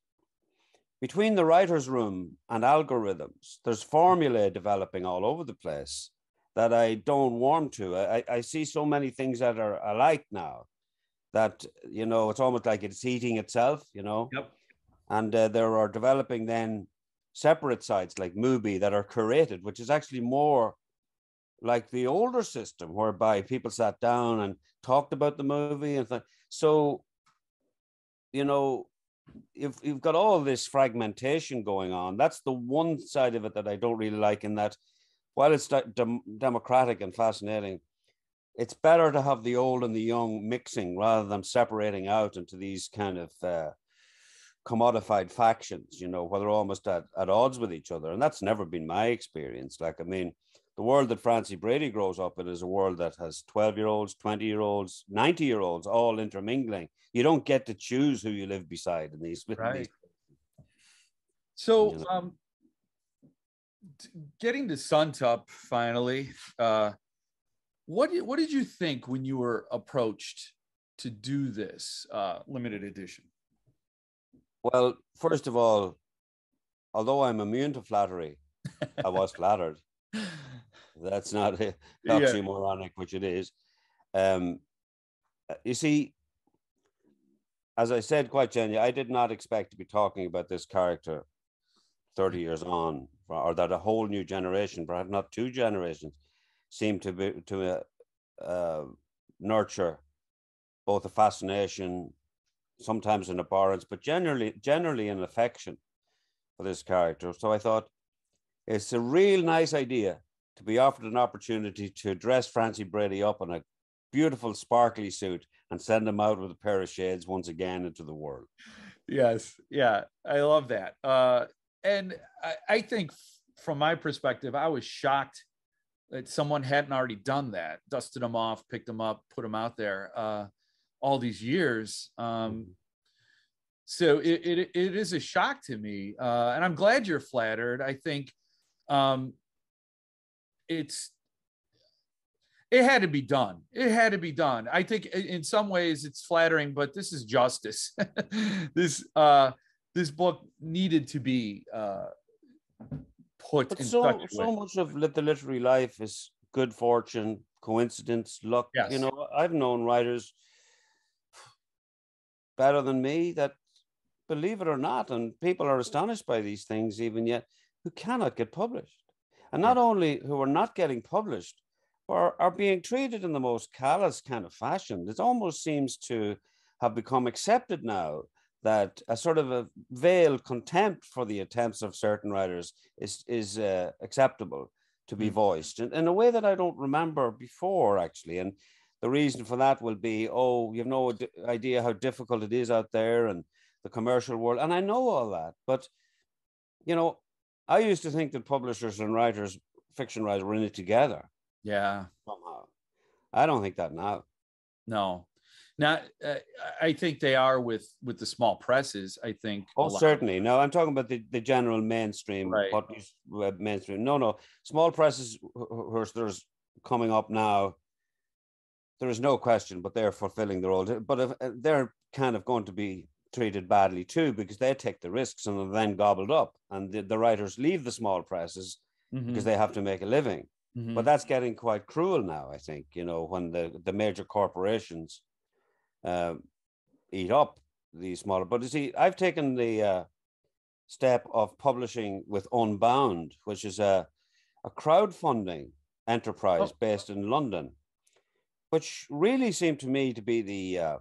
between the writer's room and algorithms, there's formulae developing all over the place that I don't warm to. I, I see so many things that are alike now that, you know, it's almost like it's eating itself, you know. Yep. And uh, there are developing then separate sites like Mubi that are curated, which is actually more like the older system, whereby people sat down and talked about the movie and th- so, you know, if you've got all this fragmentation going on, that's the one side of it that I don't really like, in that while it's de- democratic and fascinating, it's better to have the old and the young mixing rather than separating out into these kind of uh, commodified factions, you know, where they're almost at, at odds with each other. And that's never been my experience. Like, I mean, the world that Francie Brady grows up in is a world that has twelve-year-olds, twenty-year-olds, ninety-year-olds all intermingling. You don't get to choose who you live beside in these. Right. These. So, you know. um, getting to Suntup finally, uh, what what did you think when you were approached to do this uh, limited edition? Well, first of all, although I'm immune to flattery, I was flattered. That's not oxymoronic, yeah. which it is. Um, you see, as I said quite genuinely, I did not expect to be talking about this character thirty years on, or that a whole new generation, perhaps not two generations, seemed to be to uh, uh, nurture both a fascination, sometimes an abhorrence, but generally, generally an affection for this character. So I thought it's a real nice idea to be offered an opportunity to dress Francie Brady up in a beautiful sparkly suit and send him out with a pair of shades once again into the world. Yes. Yeah. I love that. Uh, and I, I think from my perspective, I was shocked that someone hadn't already done that, dusted him off, picked him up, put him out there uh, all these years. Um, so it, it, it is a shock to me. Uh, and I'm glad you're flattered. I think, um, It's, it had to be done. It had to be done. I think in some ways it's flattering, but this is justice. this, uh, this book needed to be uh, put but in so, such a way. So much of the literary life is good fortune, coincidence, luck. Yes. You know, I've known writers better than me that, believe it or not, and people are astonished by these things even yet, who cannot get published. And not only who are not getting published, but are, are being treated in the most callous kind of fashion. It almost seems to have become accepted now, that a sort of a veiled contempt for the attempts of certain writers is, is uh, acceptable to be voiced in, in a way that I don't remember before, actually. And the reason for that will be, oh, you have no idea how difficult it is out there and the commercial world. And I know all that, but, you know, I used to think that publishers and writers, fiction writers, were in it together. Yeah. Somehow. I don't think that now. No. Now, uh, I think they are with, with the small presses, I think. Oh, certainly. No, I'm talking about the, the general mainstream. Right. What, mainstream. No, no. Small presses, there's coming up now. There is no question, but they're fulfilling their role. But if, they're kind of going to be treated badly too, because they take the risks and are then gobbled up. And the, the writers leave the small presses mm-hmm. because they have to make a living. Mm-hmm. But that's getting quite cruel now, I think, you know, when the, the major corporations uh, eat up the smaller. But you see, I've taken the uh, step of publishing with Unbound, which is a, a crowdfunding enterprise oh. based in London, which really seemed to me to be the uh,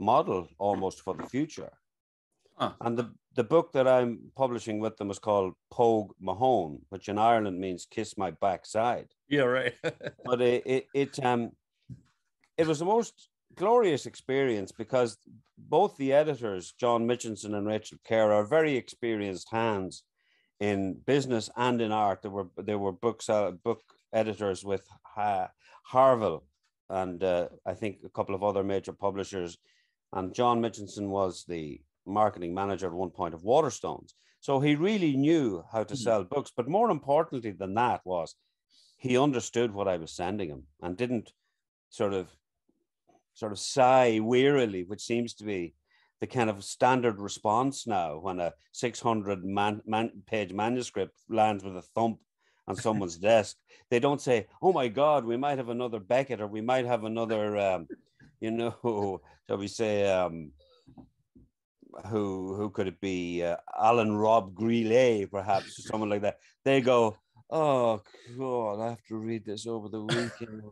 model almost for the future. Huh. And the, the book that I'm publishing with them is called Pogue Mahone, which in Ireland means kiss my backside. Yeah, right. But it, it, it, um, it was the most glorious experience because both the editors, John Mitchinson and Rachel Kerr, are very experienced hands in business and in art. There were, there were books, uh, book editors with uh, Harville, and uh, I think a couple of other major publishers. And John Mitchinson was the marketing manager at one point of Waterstones. So he really knew how to sell books. But more importantly than that was he understood what I was sending him and didn't sort of sort of sigh wearily, which seems to be the kind of standard response now when a six hundred man, man, page manuscript lands with a thump on someone's desk. They don't say, oh my God, we might have another Beckett, or we might have another, um, you know, shall we say, um, who who could it be? Uh, Alan Robb Greeley, perhaps, or someone like that. They go, oh God, I have to read this over the weekend.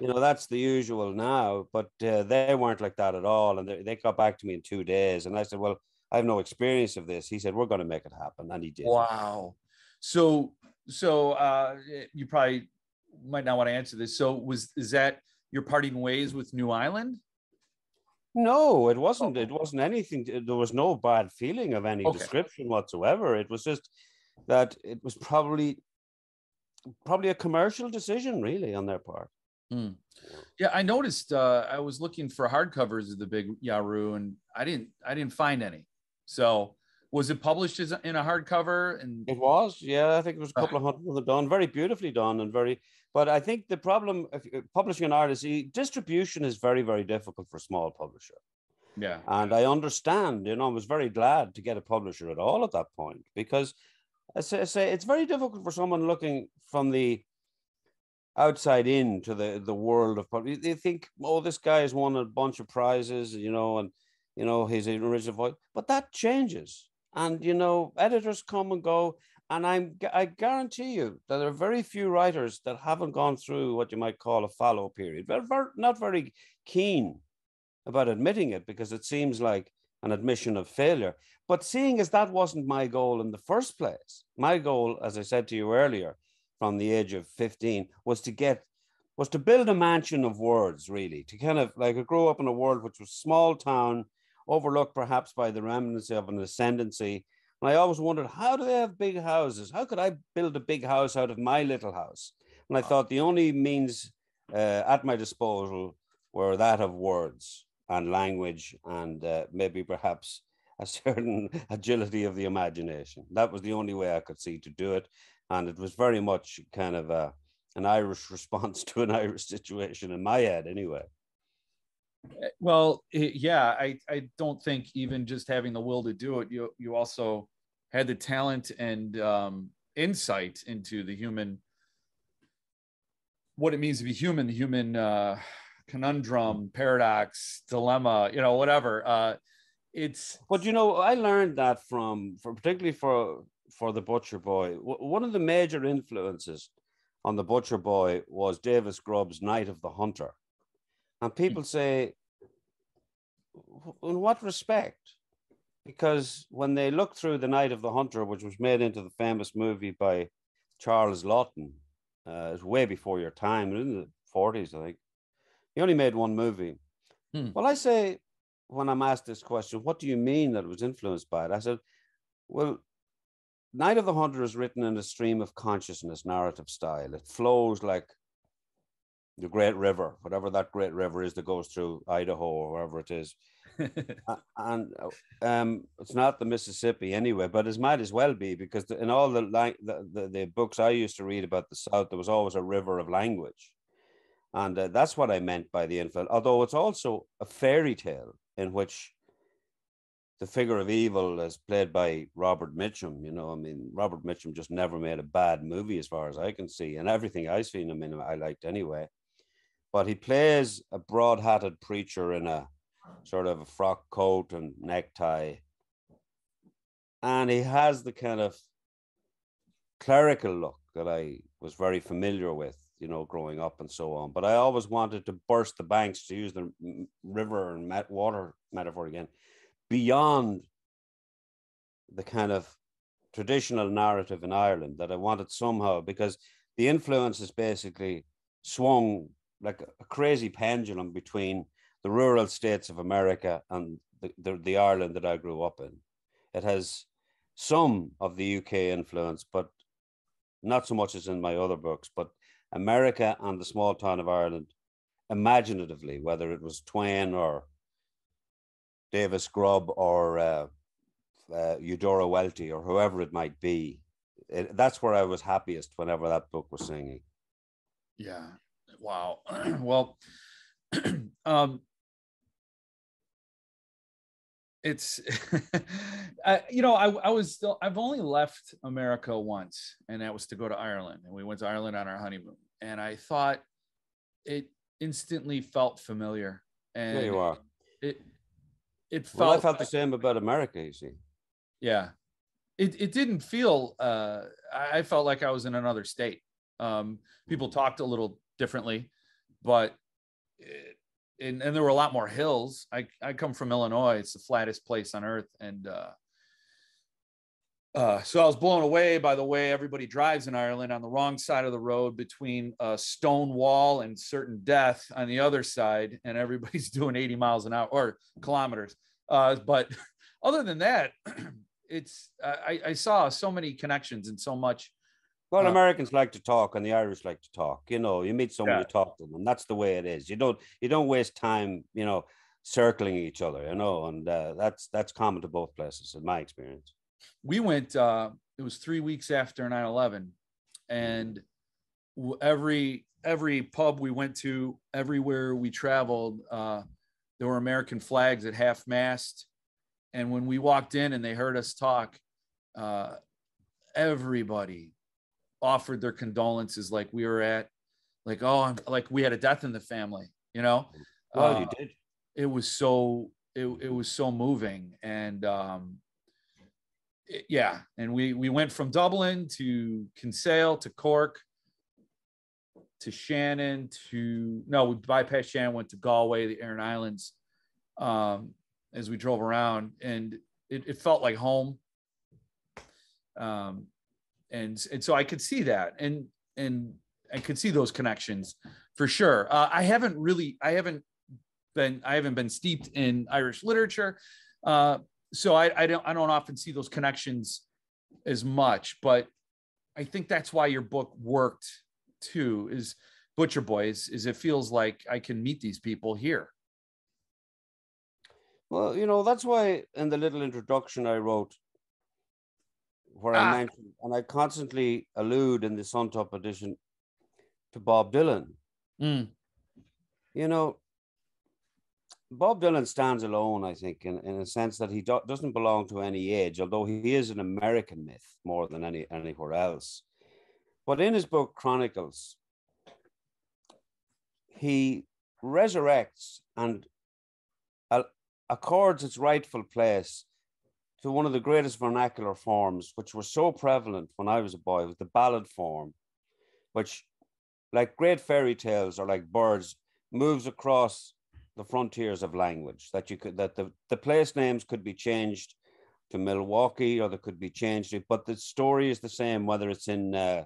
You know, that's the usual now, but uh, they weren't like that at all. And they, they got back to me in two days. And I said, well, I have no experience of this. He said, we're going to make it happen. And he did. Wow. So, so uh, you probably might not want to answer this. So was, is that your parting ways with New Ireland? No, it wasn't. It wasn't anything. There was no bad feeling of any okay. description whatsoever. It was just that it was probably, probably a commercial decision really on their part. Mm. Yeah. I noticed, uh, I was looking for hardcovers of the big Yaroo and I didn't, I didn't find any. So was it published as in a hardcover? And it was, yeah. I think it was a couple of hundred of them done, very beautifully done, and very. But I think the problem of publishing an artist, distribution is very, very difficult for a small publisher. Yeah, and I understand. You know, I was very glad to get a publisher at all at that point because, as I say, it's very difficult for someone looking from the outside in to the the world of publishing. They think, oh, this guy has won a bunch of prizes, you know, and you know he's an original voice, but that changes. And, you know, editors come and go. And I'm, I guarantee you that there are very few writers that haven't gone through what you might call a fallow period. They're not very keen about admitting it because it seems like an admission of failure. But seeing as that wasn't my goal in the first place, my goal, as I said to you earlier, from the age of fifteen, was to get, was to build a mansion of words, really, to kind of like grow up in a world which was small town, overlooked perhaps by the remnants of an ascendancy. And I always wondered, how do they have big houses? How could I build a big house out of my little house? And I thought the only means uh, at my disposal were that of words and language and uh, maybe perhaps a certain agility of the imagination. That was the only way I could see to do it. And it was very much kind of a, an Irish response to an Irish situation in my head anyway. Well, yeah, I, I don't think even just having the will to do it, you you also had the talent and um, insight into the human, what it means to be human, the human uh, conundrum, paradox, dilemma, you know, whatever. Uh, it's. But, you know, I learned that from, for, particularly for, for The Butcher Boy. W one of the major influences on The Butcher Boy was Davis Grubb's Night of the Hunter. And people say, in what respect? Because when they look through The Night of the Hunter, which was made into the famous movie by Charles Laughton, uh, it's way before your time, in the forties, I think. He only made one movie. Hmm. Well, I say, when I'm asked this question, what do you mean that it was influenced by it? I said, well, Night of the Hunter is written in a stream of consciousness narrative style. It flows like the great river, whatever that great river is that goes through Idaho or wherever it is. And um, it's not the Mississippi anyway, but it might as well be, because in all the, the, the, the books I used to read about the South, there was always a river of language. And uh, that's what I meant by the influence, although it's also a fairy tale in which the figure of evil is played by Robert Mitchum. You know, I mean, Robert Mitchum just never made a bad movie as far as I can see, and everything I've seen him in, I liked anyway. But he plays a broad-hatted preacher in a sort of a frock coat and necktie. And he has the kind of clerical look that I was very familiar with, you know, growing up and so on. But I always wanted to burst the banks, to use the river and water metaphor again, beyond the kind of traditional narrative in Ireland that I wanted somehow, because the influence is basically swung like a crazy pendulum between the rural states of America and the, the, the Ireland that I grew up in. It has some of the U K influence, but not so much as in my other books, but America and the small town of Ireland, imaginatively, whether it was Twain or Davis Grubb or uh, uh, Eudora Welty or whoever it might be. It, that's where I was happiest whenever that book was singing. Yeah. Wow. Well, um, it's, I, you know, I, I was still, I've only left America once, and that was to go to Ireland. And we went to Ireland on our honeymoon, and I thought it instantly felt familiar. And there you are. It, It felt, well, I felt the same about America, you see. Yeah. It, it didn't feel, uh, I felt like I was in another state. Um, people talked a little differently, but, it, and, and there were a lot more hills. I, I come from Illinois. It's the flattest place on earth. And uh, uh, so I was blown away by the way everybody drives in Ireland, on the wrong side of the road between a stone wall and certain death on the other side. And everybody's doing eighty miles an hour or kilometers. Uh, but other than that, it's I, I saw so many connections and so much. Well, uh, Americans like to talk, and the Irish like to talk. You know, you meet someone, yeah. You talk to them, and that's the way it is. You don't you don't waste time, you know, circling each other. You know, and uh, that's that's common to both places, in my experience. We went. Uh, it was three weeks after nine eleven, and every every pub we went to, everywhere we traveled, uh, there were American flags at half mast. And when we walked in and they heard us talk, uh, everybody offered their condolences, like we were at, like, oh, I'm, like we had a death in the family, you know. Well, uh, you did. It was so it it was so moving, and um, it, yeah, and we we went from Dublin to Kinsale to Cork to Shannon to no, we bypassed Shannon, went to Galway, the Aran Islands. Um, as we drove around, and it, it felt like home. Um, and, and so I could see that, and, and I could see those connections for sure. Uh, I haven't really, I haven't been, I haven't been steeped in Irish literature. Uh, so I, I don't, I don't often see those connections as much, but I think that's why your book worked too, is Butcher Boy, is, is it feels like I can meet these people here. Well, you know, that's why in the little introduction I wrote, where ah. I mentioned, and I constantly allude in the Suntup edition to Bob Dylan. Mm. You know, Bob Dylan stands alone, I think, in, in a sense that he do doesn't belong to any age, although he is an American myth more than any anywhere else. But in his book Chronicles, he resurrects and accords its rightful place to one of the greatest vernacular forms, which were so prevalent when I was a boy, was the ballad form, which, like great fairy tales or like birds, moves across the frontiers of language, that you could, that the, the place names could be changed to Milwaukee, or they could be changed, but the story is the same, whether it's in uh,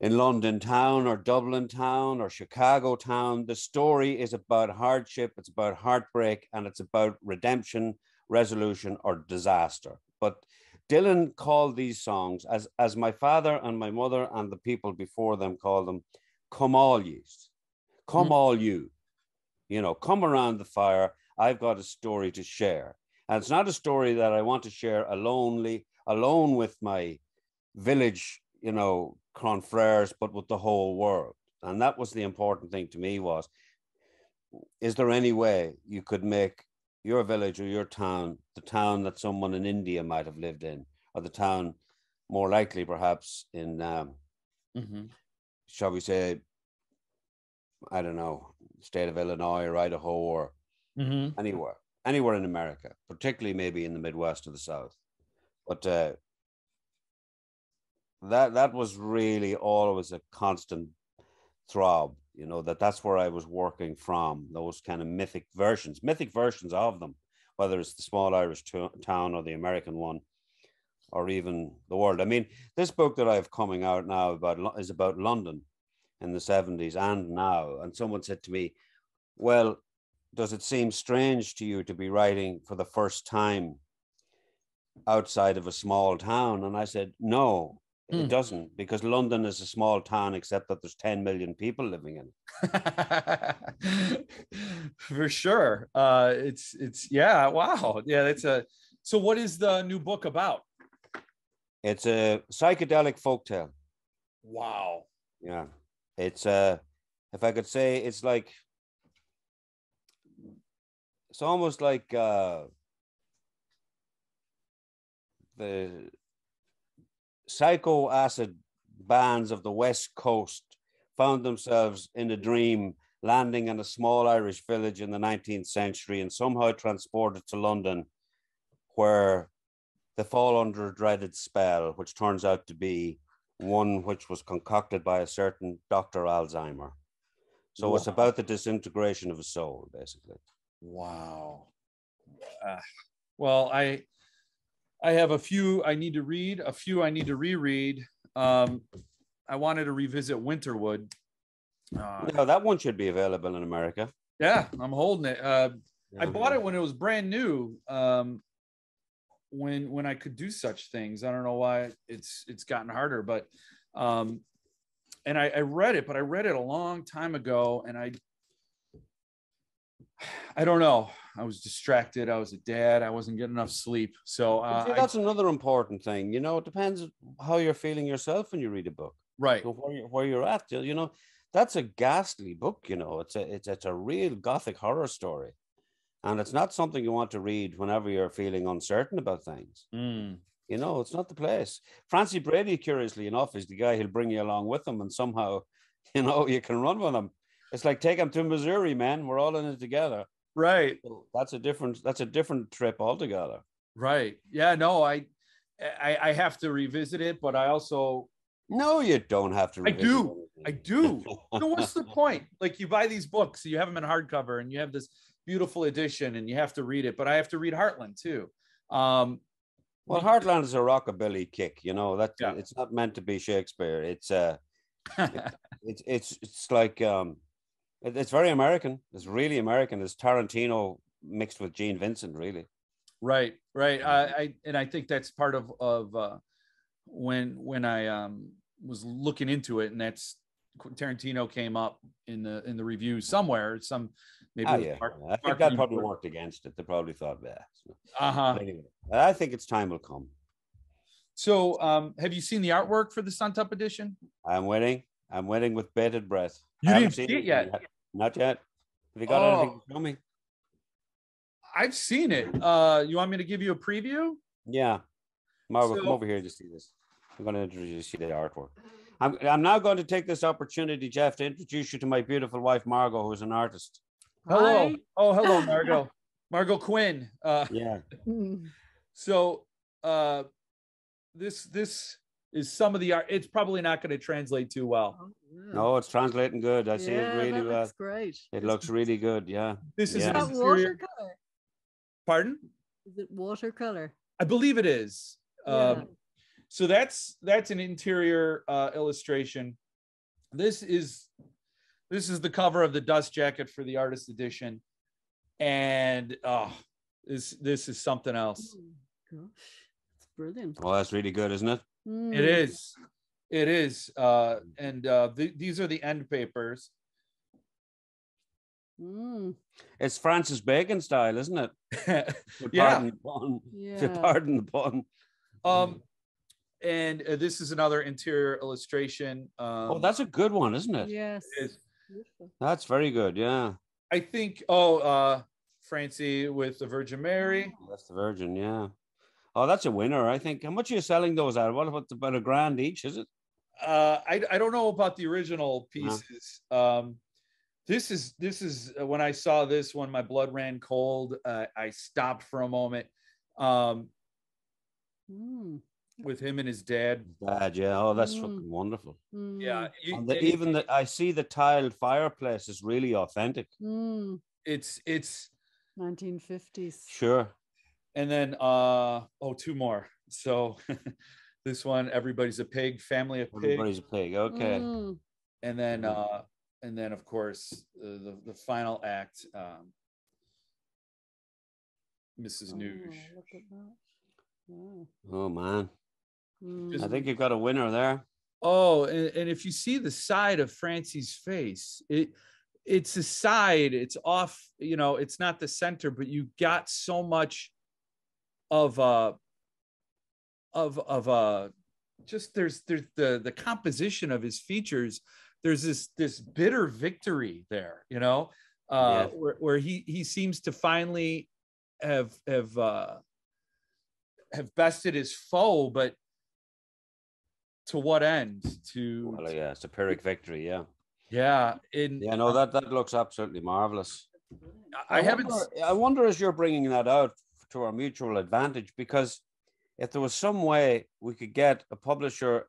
in London town or Dublin town or Chicago town. The story is about hardship, it's about heartbreak, and it's about redemption, resolution, or disaster. But Dylan called these songs, as, as my father and my mother and the people before them called them, come all yeast, come mm. all you, you know, come around the fire, I've got a story to share. And it's not a story that I want to share alone, alone with my village, you know, confreres, but with the whole world. And that was the important thing to me, was, is there any way you could make your village or your town, the town that someone in India might have lived in, or the town more likely perhaps in, um, mm-hmm. shall we say, I don't know, state of Illinois or Idaho or mm-hmm. anywhere, anywhere in America, particularly maybe in the Midwest or the South. But uh, that that was really always a constant throb, you know, that that's where I was working from, those kind of mythic versions, mythic versions of them, whether it's the small Irish to- town or the American one, or even the world. I mean, this book that I have coming out now about is about London in the seventies and now. And someone said to me, well, does it seem strange to you to be writing for the first time outside of a small town? And I said, no. It doesn't, because London is a small town, except that there's ten million people living in it. For sure. Uh, it's, it's, yeah, wow. Yeah, that's a, so what is the new book about? It's a psychedelic folktale. Wow. Yeah. It's, uh, if I could say, it's like, it's almost like uh, the, psychoacid bands of the West Coast found themselves in a dream, landing in a small Irish village in the nineteenth century and somehow transported to London, where they fall under a dreaded spell, which turns out to be one which was concocted by a certain Doctor Alzheimer. So wow. It's about the disintegration of a soul, basically. Wow. Uh, well, I... I have a few I need to read, a few I need to reread. Um, I wanted to revisit Winterwood. Uh, no, that one should be available in America. Yeah, I'm holding it. Uh, yeah. I bought it when it was brand new, um, when when I could do such things. I don't know why it's it's gotten harder, but um, and I, I read it, but I read it a long time ago, and I I don't know. I was distracted. I was a dad. I wasn't getting enough sleep. So uh, see, that's I, another important thing. You know, it depends how you're feeling yourself when you read a book, right? So where, you're, where you're at, you know, that's a ghastly book. You know, it's a it's it's a real gothic horror story, and it's not something you want to read whenever you're feeling uncertain about things. Mm. You know, it's not the place. Francie Brady, curiously enough, is the guy who'll bring you along with him, and somehow, you know, you can run with him. It's like, take him to Missouri, man. We're all in it together. Right. So that's a different, that's a different trip altogether. Right. Yeah, no, I, I, I have to revisit it, but I also. No, you don't have to. Revisit I do. It. I do. No, what's the point? Like, you buy these books, you have them in hardcover and you have this beautiful edition and you have to read it, but I have to read Heartland too. Um, well, Heartland is a rockabilly kick, you know, that yeah. It's not meant to be Shakespeare. It's, uh, it, it's, it's, it's like, um, it's very American. It's really American. It's Tarantino mixed with Gene Vincent, really. Right, right. I, I and I think that's part of of uh, when when I um, was looking into it, and that's Tarantino came up in the in the review somewhere. Some maybe. Oh, yeah. Mark, I think that probably worked against it. They probably thought that. Uh huh. Anyway, I think its time will come. So, um, have you seen the artwork for the Suntup edition? I'm waiting. I'm waiting with bated breath. You didn't see it yet. yet? Not yet. Have you got oh, anything to show me? I've seen it. Uh, you want me to give you a preview? Yeah. Marvel, so, come over here to see this. I'm going to introduce you to the artwork. I'm, I'm now going to take this opportunity, Jeff, to introduce you to my beautiful wife, Margot, who's an artist. Hello. Hi. Oh, hello, Margot. Margot Quinn. Uh, yeah. So uh, this this is some of the art. It's probably not going to translate too well. Oh, yeah. No, it's translating good. I yeah, see it really well. That's great. It it's looks really good. Yeah. This is, yeah. is watercolor. Pardon? Is it watercolor? I believe it is. Yeah. Um, so that's that's an interior uh, illustration. This is this is the cover of the dust jacket for the artist edition, and oh, this this is something else. Oh, gosh, it's brilliant. Well, that's really good, isn't it? Mm. It is, it is, uh, and uh, th these are the end papers. Mm. It's Francis Bacon style, isn't it? yeah. Pardon the pun. Yeah. Pardon the pun. Um, and uh, this is another interior illustration. Um, oh, that's a good one, isn't it? Yes. It that's very good. Yeah. I think. Oh, uh, Francie with the Virgin Mary. Oh, that's the Virgin. Yeah. Oh, that's a winner, I think. How much are you selling those at? What about about a grand each? Is it? Uh, I I don't know about the original pieces. No. Um. This is, this is, uh, when I saw this one, my blood ran cold. Uh, I stopped for a moment um, mm. with him and his dad. Dad, yeah. Oh, that's mm. fucking wonderful. Mm. Yeah. You, and the, it, even the, I see the tiled fireplace is really authentic. Mm. It's, it's. nineteen fifties. Sure. And then, uh, oh, two more. So this one, Everybody's a Pig, Family of Pig. Everybody's a Pig. Okay. Mm. And then, uh. And then, of course, uh, the the final act, um, Missus Oh, Nuge. Look at that. Wow. Oh man, mm. I think you've got a winner there. Oh, and, and if you see the side of Francie's face, it it's a side. It's off. You know, it's not the center, but you got so much of uh of of uh just there's there's the the composition of his features. There's this this bitter victory there, you know, uh, yeah. where, where he he seems to finally have have uh, have bested his foe, but to what end? To well, yeah, it's a Pyrrhic victory, yeah, yeah. In yeah, no, that that looks absolutely marvelous. I, I haven't. Wonder, I wonder as you're bringing that out to our mutual advantage, because if there was some way we could get a publisher.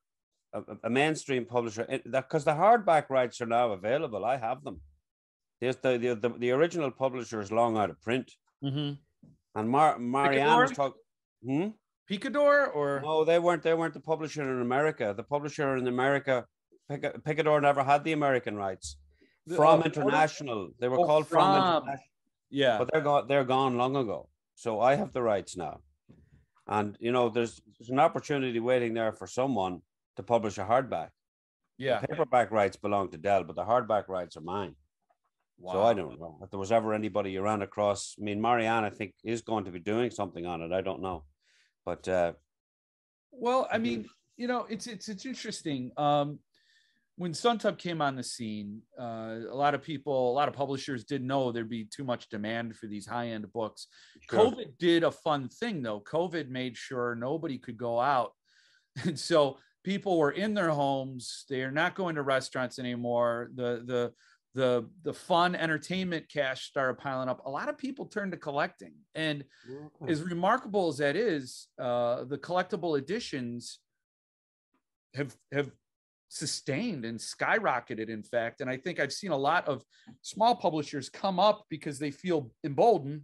A, a mainstream publisher, because the hardback rights are now available. I have them. There's the the the, the original publisher is long out of print. Mm-hmm. And Mar Marianne was talking. Hmm? Picador or no? They weren't. They weren't the publisher in America. The publisher in America, Pic Picador never had the American rights. From oh, International, they were oh, called From. From International. Yeah, but they're gone. They're gone long ago. So I have the rights now, and you know, there's, there's an opportunity waiting there for someone to publish a hardback. Yeah. The paperback rights belong to Dell, but the hardback rights are mine. Wow. So I don't know if there was ever anybody you ran across. I mean, Marianne, I think, is going to be doing something on it. I don't know. But uh well, I mean, you know, it's it's it's interesting. Um when Suntup came on the scene, uh a lot of people, a lot of publishers didn't know there'd be too much demand for these high-end books. Sure. COVID did a fun thing though. COVID made sure nobody could go out. And so people were in their homes. They are not going to restaurants anymore. The, the, the, the fun entertainment cash started piling up. A lot of people turned to collecting. And okay. as remarkable as that is, uh, the collectible editions have, have sustained and skyrocketed, in fact. And I think I've seen a lot of small publishers come up because they feel emboldened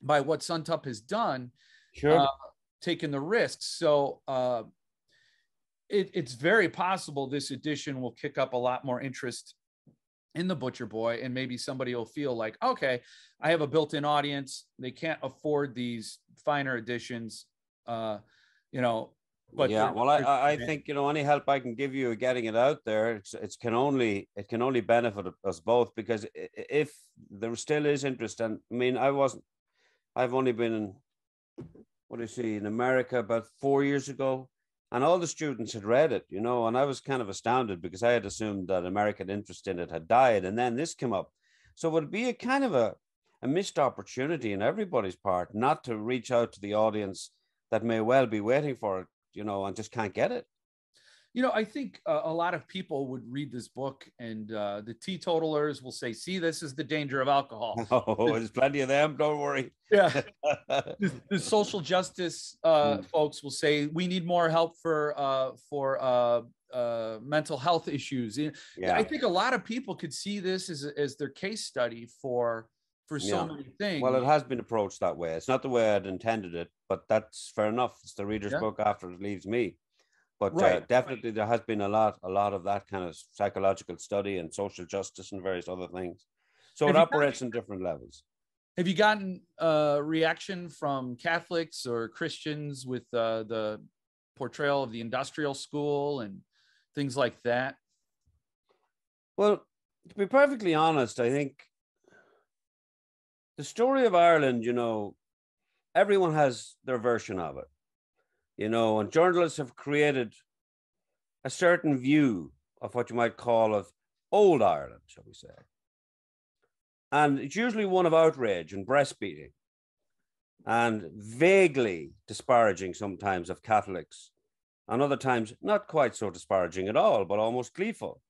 by what Suntup has done, sure. uh, taking the risks. So, uh, It, it's very possible this edition will kick up a lot more interest in The Butcher Boy, and maybe somebody will feel like, okay, I have a built-in audience. They can't afford these finer editions, uh, you know. But yeah, well, I, I think you know any help I can give you getting it out there, it's, it's can only it can only benefit us both, because if there still is interest, and I mean, I wasn't, I've only been in what do you see in America about four years ago. And all the students had read it, you know, and I was kind of astounded because I had assumed that American interest in it had died. And then this came up. So it would be a kind of a, a missed opportunity in everybody's part not to reach out to the audience that may well be waiting for it, you know, and just can't get it. you know, I think uh, a lot of people would read this book, and uh, the teetotalers will say, see, this is the danger of alcohol. Oh, there's plenty of them. Don't worry. Yeah. the, the social justice uh, mm. folks will say, we need more help for uh, for uh, uh, mental health issues. Yeah. I think a lot of people could see this as, as their case study for for so yeah. many things. Well, it has been approached that way. It's not the way I'd intended it, but that's fair enough. It's the reader's yeah. book after it leaves me. But right, uh, definitely right. there has been a lot, a lot of that kind of psychological study and social justice and various other things. So have it operates gotten, in different levels. Have you gotten a reaction from Catholics or Christians with uh, the portrayal of the industrial school and things like that? Well, to be perfectly honest, I think the story of Ireland, you know, everyone has their version of it. You know, and journalists have created a certain view of what you might call of old Ireland, shall we say. And it's usually one of outrage and breastfeeding and vaguely disparaging sometimes of Catholics, and other times not quite so disparaging at all, but almost gleeful.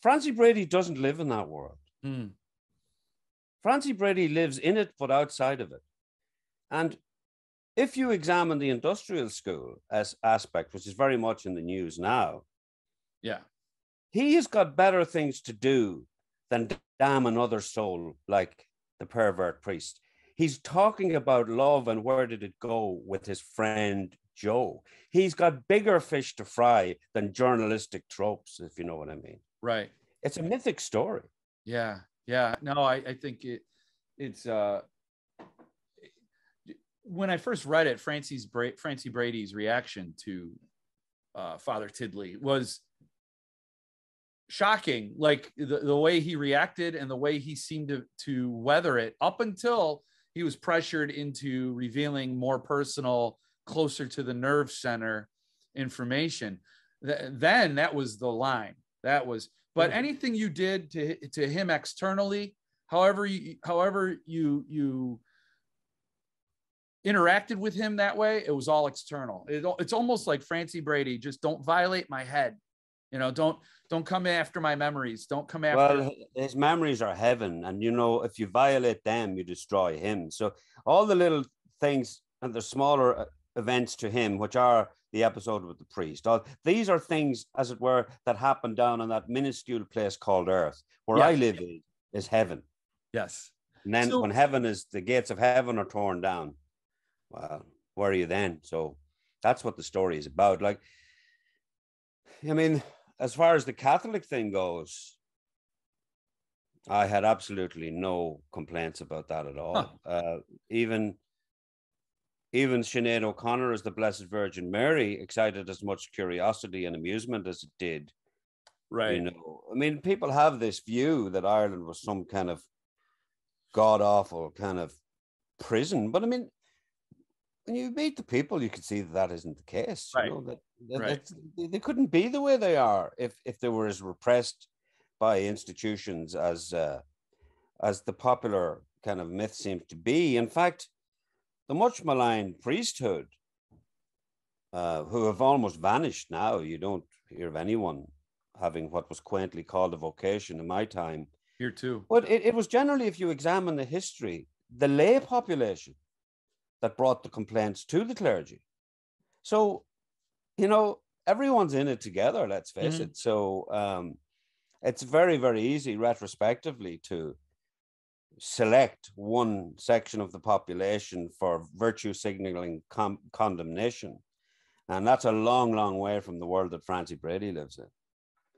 Francie Brady doesn't live in that world. Mm. Francie Brady lives in it, but outside of it. And if you examine the industrial school as aspect, which is very much in the news now, yeah, he has got better things to do than damn another soul like the pervert priest. He's talking about love and where did it go with his friend Joe. He's got bigger fish to fry than journalistic tropes, if you know what I mean. Right. It's a mythic story. Yeah, yeah. No, I, I think it, it's... Uh... When I first read it, Francie's Bra- Francie Brady's reaction to uh, Father Tiddly was shocking. Like the, the way he reacted and the way he seemed to, to weather it up until he was pressured into revealing more personal, closer to the nerve center information. Th- then that was the line. That was, but mm-hmm. anything you did to, to him externally, however you, however you, you, interacted with him that way, it was all external. It, it's almost like Francie Brady, just don't violate my head. You know, don't don't come after my memories. Don't come after. Well, his memories are heaven. And, you know, if you violate them, you destroy him. So all the little things and the smaller events to him, which are the episode with the priest, all, these are things, as it were, that happen down in that minuscule place called Earth, where yes. I live in, is heaven. Yes. And then so, when heaven is, the gates of heaven are torn down. Well, where are you then? So that's what the story is about. Like, I mean, as far as the Catholic thing goes, I had absolutely no complaints about that at all. Huh. Uh, even, even Sinead O'Connor as the Blessed Virgin Mary excited as much curiosity and amusement as it did. Right. You know, I mean, people have this view that Ireland was some kind of god-awful kind of prison, but I mean, when you meet the people, you can see that that isn't the case. Right. You know, that, that, right. that, they couldn't be the way they are if, if they were as repressed by institutions as uh, as the popular kind of myth seems to be. In fact, the much maligned priesthood, uh, who have almost vanished now, you don't hear of anyone having what was quaintly called a vocation in my time. Here too. But it, it was generally, if you examine the history, the lay population that brought the complaints to the clergy. So, you know, everyone's in it together, let's face mm-hmm. it. So um, it's very, very easy retrospectively to select one section of the population for virtue signaling com- condemnation. And that's a long, long way from the world that Francie Brady lives in,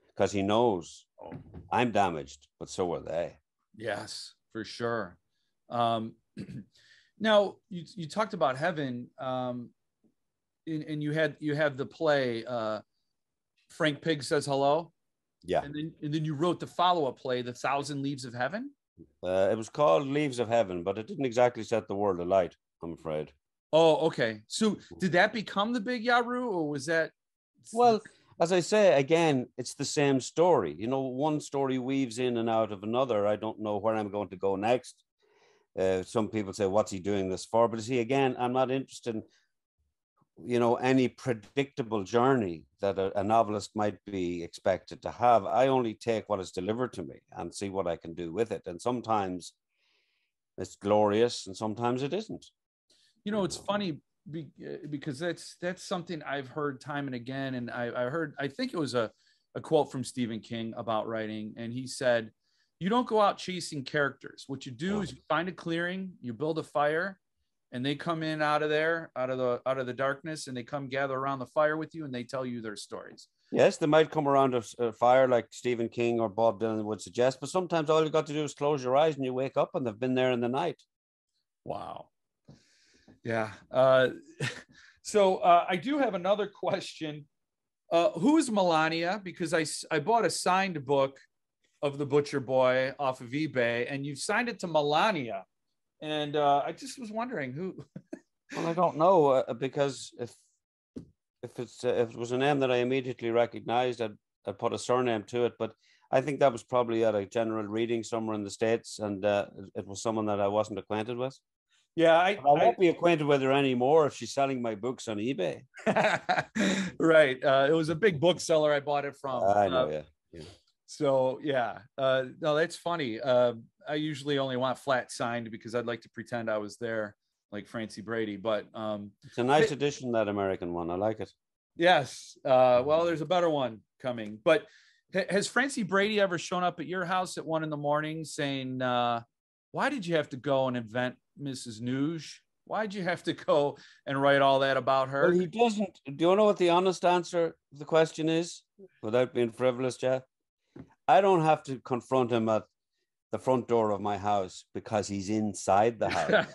because he knows oh. I'm damaged, but so are they. Yes, for sure. Um, Now you you talked about heaven, um, and, and you had you have the play uh, Frank Pig Says Hello, yeah, and then and then you wrote the follow up play, The Thousand Leaves of Heaven. Uh, it was called Leaves of Heaven, but it didn't exactly set the world alight, I'm afraid. Oh, okay. So did that become the Big Yaroo, or was that? Well, as I say again, it's the same story. You know, one story weaves in and out of another. I don't know where I'm going to go next. Uh, some people say, what's he doing this for? But you see, again, I'm not interested in you know, any predictable journey that a, a novelist might be expected to have. I only take what is delivered to me and see what I can do with it. And sometimes it's glorious and sometimes it isn't. You know, it's funny because that's that's something I've heard time and again. And I, I heard, I think it was a, a quote from Stephen King about writing. And he said, you don't go out chasing characters. What you do is you find a clearing, you build a fire, and they come in out of there, out of the out of the darkness, and they come gather around the fire with you, and they tell you their stories. Yes, they might come around a, a fire like Stephen King or Bob Dylan would suggest, but sometimes all you got to do is close your eyes, and you wake up, and they've been there in the night. Wow. Yeah. Uh, so uh, I do have another question. Uh, who is Melania? Because I I bought a signed book of The Butcher Boy off of eBay, and you've signed it to Melania. And uh, I just was wondering who. Well, I don't know, uh, because if if it's uh, if it was a name that I immediately recognized, I'd, I'd put a surname to it. But I think that was probably at a general reading somewhere in the States, and uh, it was someone that I wasn't acquainted with. Yeah, I, I won't I, be acquainted with her anymore if she's selling my books on eBay. Right. Uh, it was a big bookseller I bought it from. I know. Uh, yeah. yeah. So yeah, uh, no, that's funny. Uh, I usually only want flat signed because I'd like to pretend I was there, like Francie Brady. But um, it's a nice it, edition, that American one. I like it. Yes. Uh, well, there's a better one coming. But ha has Francie Brady ever shown up at your house at one in the morning saying, uh, "Why did you have to go and invent Missus Nuge? Why'd you have to go and write all that about her?" Well, he doesn't. Do you know what the honest answer to the question is, without being frivolous, Jeff? I don't have to confront him at the front door of my house because he's inside the house.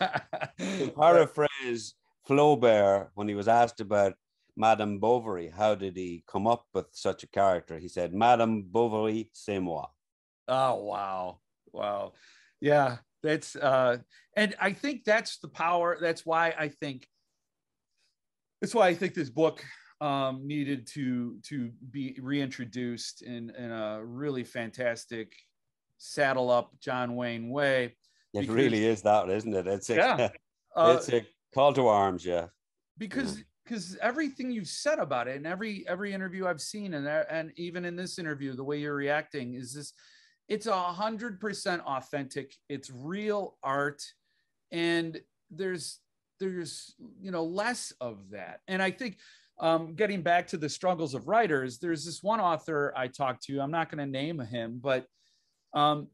To paraphrase Flaubert, when he was asked about Madame Bovary, how did he come up with such a character? He said, "Madame Bovary, c'est moi." Oh, wow. Wow. Yeah, that's, uh, and I think that's the power. That's why I think, that's why I think this book Um, needed to to be reintroduced in, in a really fantastic saddle up John Wayne way. It because, really is that, isn't it? It's a, yeah. uh, it's a call to arms, yeah. Because because everything you've said about it, and every every interview I've seen, and and even in this interview, the way you're reacting is this. It's a hundred percent authentic. It's real art, and there's there's you know less of that, and I think. Um, getting back to the struggles of writers, there's this one author I talked to. I'm not going to name him, but um,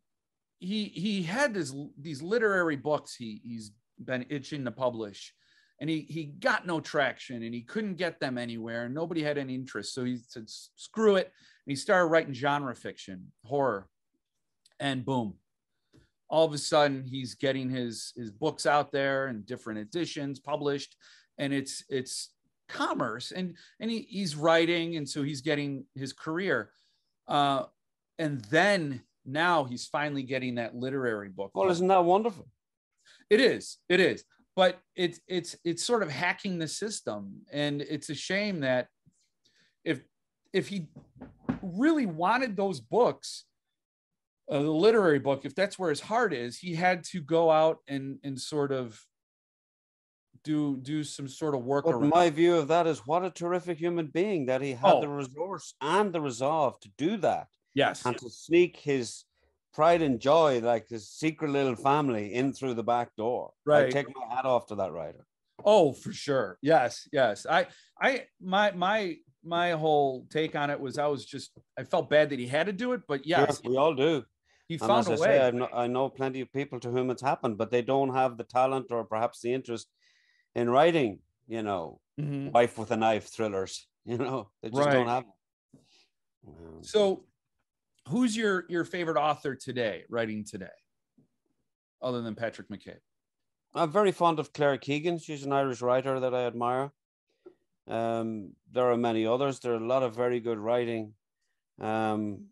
he he had this, these literary books he, he's been itching to publish, and he, he got no traction, and he couldn't get them anywhere, and nobody had any interest. So he said, screw it, and he started writing genre fiction, horror, and boom. All of a sudden, he's getting his, his books out there in different editions published, and it's it's... commerce and and he, he's writing, and so he's getting his career, uh and then now he's finally getting that literary book. Well, isn't that wonderful? It is, it is, but it's it's it's sort of hacking the system, and it's a shame that if if he really wanted those books, uh, the literary book, if that's where his heart is, he had to go out and and sort of do do some sort of work. But my view of that is, what a terrific human being that he had oh. the resource and the resolve to do that. Yes. And to sneak his pride and joy, like his secret little family, in through the back door. Right. I take my hat off to that writer. Oh, for sure. Yes, yes. I I my my my whole take on it was I was just I felt bad that he had to do it, but yes. Sure, we all do. He found and as a I way. Say, I know, I know plenty of people to whom it's happened, but they don't have the talent or perhaps the interest in writing, you know, mm-hmm. Wife with a Knife thrillers, you know, they just right. don't have them. Um, so who's your, your favorite author today, writing today, other than Patrick McCabe? I'm very fond of Claire Keegan. She's an Irish writer that I admire. Um, there are many others. There are a lot of very good writing um,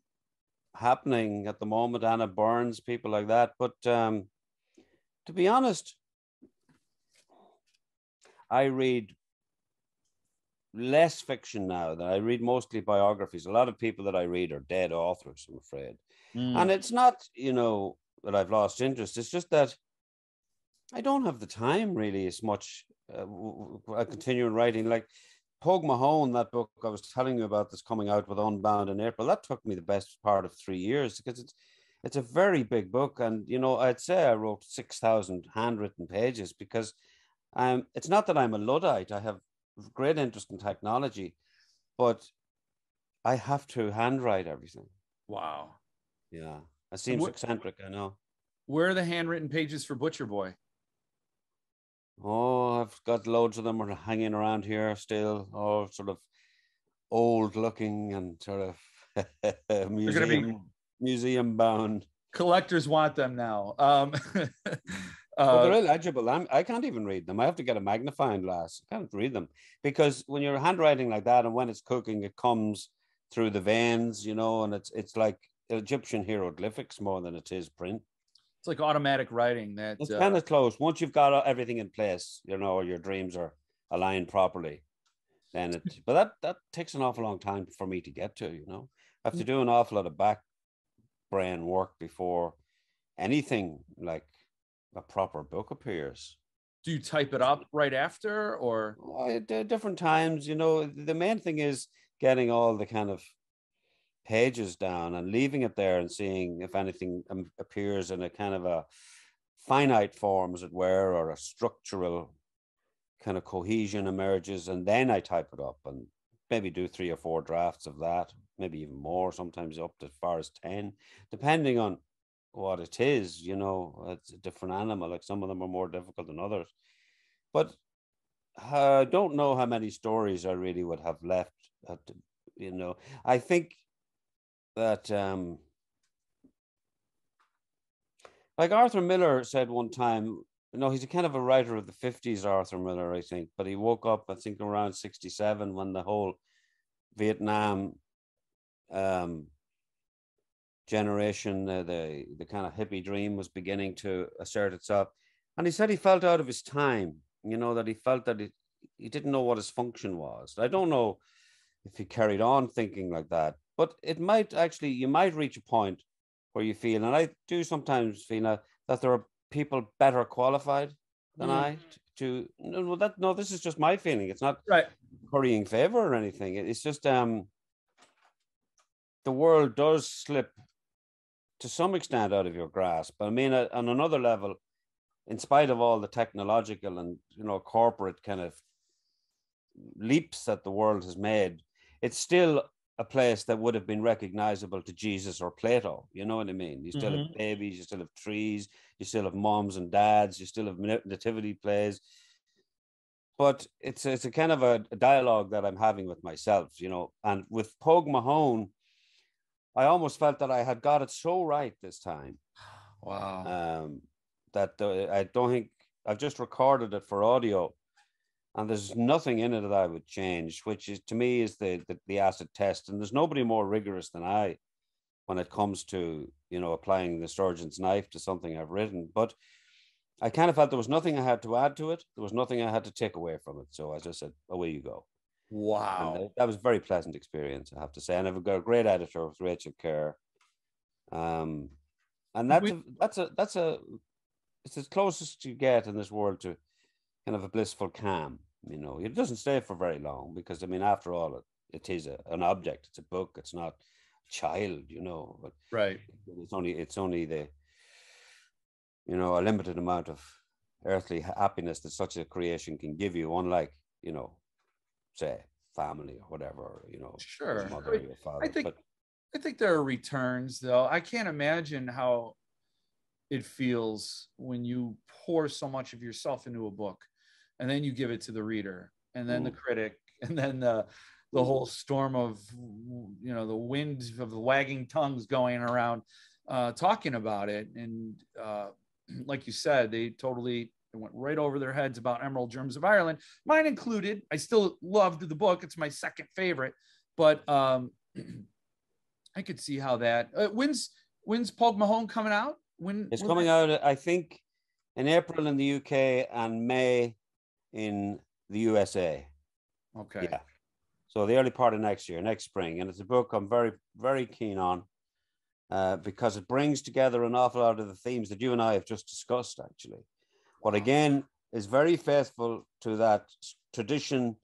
happening at the moment. Anna Burns, people like that. But um, to be honest, I read less fiction now than I read, mostly biographies. A lot of people that I read are dead authors, I'm afraid. Mm. And it's not, you know, that I've lost interest. It's just that I don't have the time really as much uh, continuing writing. Like Pog Mahone, that book I was telling you about that's coming out with Unbound in April, that took me the best part of three years because it's it's a very big book. And, you know, I'd say I wrote six thousand handwritten pages because um, it's not that I'm a Luddite. I have great interest in technology, but I have to handwrite everything. Wow. Yeah. That seems what, eccentric, I know. Where are the handwritten pages for Butcher Boy? Oh, I've got loads of them are hanging around here still, all sort of old looking and sort of museum, museum bound. Collectors want them now. Um, uh, well, they're illegible. I'm, I can't even read them. I have to get a magnifying glass. I can't read them because when you're handwriting like that and when it's cooking, it comes through the veins, you know, and it's it's like Egyptian hieroglyphics more than it is print. It's like automatic writing. That it's uh, kind of close. Once you've got everything in place, you know, your dreams are aligned properly, then it. But that that takes an awful long time for me to get to. You know, I have to do an awful lot of back brain work before anything like a proper book appears. Do you type it up right after, or well, at different times? You know, the main thing is getting all the kind of pages down and leaving it there and seeing if anything appears in a kind of a finite form, as it were, or a structural kind of cohesion emerges. And then I type it up and maybe do three or four drafts of that, maybe even more, sometimes up to as far as ten, depending on what it is. You know, it's a different animal. Like some of them are more difficult than others. But I don't know how many stories I really would have left. At, you know, I think that um like Arthur Miller said one time, you know, he's a kind of a writer of the fifties, Arthur Miller, I think, but he woke up, I think, around sixty-seven when the whole Vietnam um generation, uh, the the kind of hippie dream was beginning to assert itself, and he said he felt out of his time, you know, that he felt that he, he didn't know what his function was. I don't know if he carried on thinking like that, but it might actually, you might reach a point where you feel, and I do sometimes feel that, that there are people better qualified than mm. I to, no, that, no, this is just my feeling. It's not right. currying favor or anything. It's just um, the world does slip to some extent out of your grasp. I mean, uh, on another level, in spite of all the technological and, you know, corporate kind of leaps that the world has made, it's still a place that would have been recognizable to Jesus or Plato. You know what I mean? You still mm-hmm. have babies, you still have trees, you still have moms and dads, you still have nativity plays. But it's, it's a kind of a dialogue that I'm having with myself, you know. And with Pog Mahone, I almost felt that I had got it so right this time. Wow. Um, that the, I don't think, I've just recorded it for audio, and there's nothing in it that I would change, which is, to me, is the, the the acid test. And there's nobody more rigorous than I when it comes to, you know, applying the surgeon's knife to something I've written. But I kind of felt there was nothing I had to add to it. There was nothing I had to take away from it. So I just said, away you go. Wow. And that was a very pleasant experience, I have to say. And I've got a great editor with Rachel Kerr. Um, and that's, we- a, that's a, that's a, it's the closest you get in this world to kind of a blissful calm, you know. It doesn't stay for very long because, I mean, after all, it, it is a, an object. It's a book. It's not a child, you know. But right. It's only, it's only the, you know, a limited amount of earthly happiness that such a creation can give you, unlike, you know, say, family or whatever, you know. Sure. Mother I, or your father. I think, but, I think there are returns, though. I can't imagine how it feels when you pour so much of yourself into a book, and then you give it to the reader, and then Ooh. the critic, and then the, the whole storm of, you know, the wind of the wagging tongues going around uh, talking about it. And uh, like you said, they totally it went right over their heads about Emerald Germs of Ireland, mine included. I still loved the book. It's my second favorite, but um, I could see how that, uh, when's, when's Pog Mahone coming out? When It's when coming I... out, I think, in April in the U K and May in the U S A. Okay. Yeah. So the early part of next year, next spring. And it's a book I'm very, very keen on uh, because it brings together an awful lot of the themes that you and I have just discussed, actually. But again, is very faithful to that tradition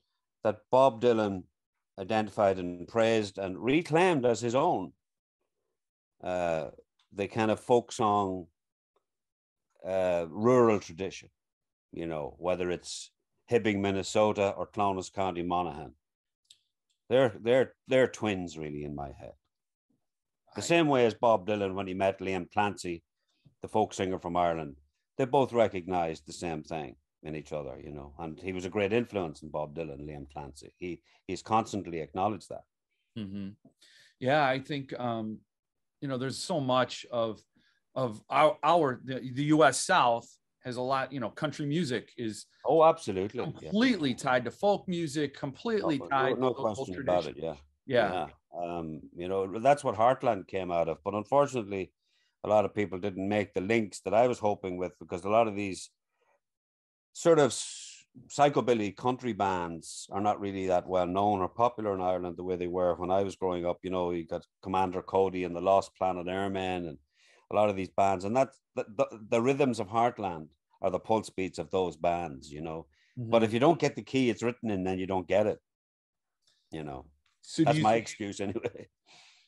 that Bob Dylan identified and praised and reclaimed as his own. Uh, the kind of folk song, uh, rural tradition, you know, whether it's Hibbing, Minnesota, or Clones, County Monaghan. They're, they're, they're twins, really, in my head. The same way as Bob Dylan, when he met Liam Clancy, the folk singer from Ireland, they both recognized the same thing in each other, you know, and he was a great influence in Bob Dylan, Liam Clancy. He he's constantly acknowledged that. Mm-hmm. Yeah, I think, um, you know, there's so much of of our, our the, the U S South has a lot, you know, country music is oh, absolutely completely yeah. tied to folk music, completely no, tied no, no to local tradition. About it, yeah. Yeah. yeah. Um, you know, that's what Heartland came out of. But unfortunately, a lot of people didn't make the links that I was hoping with, because a lot of these sort of psychobilly country bands are not really that well known or popular in Ireland the way they were when I was growing up. You know, you got Commander Cody and the Lost Planet Airmen and a lot of these bands. And that's the, the, the rhythms of Heartland are the pulse beats of those bands, you know. Mm-hmm. But if you don't get the key it's written in, then you don't get it, you know. So that's my excuse anyway.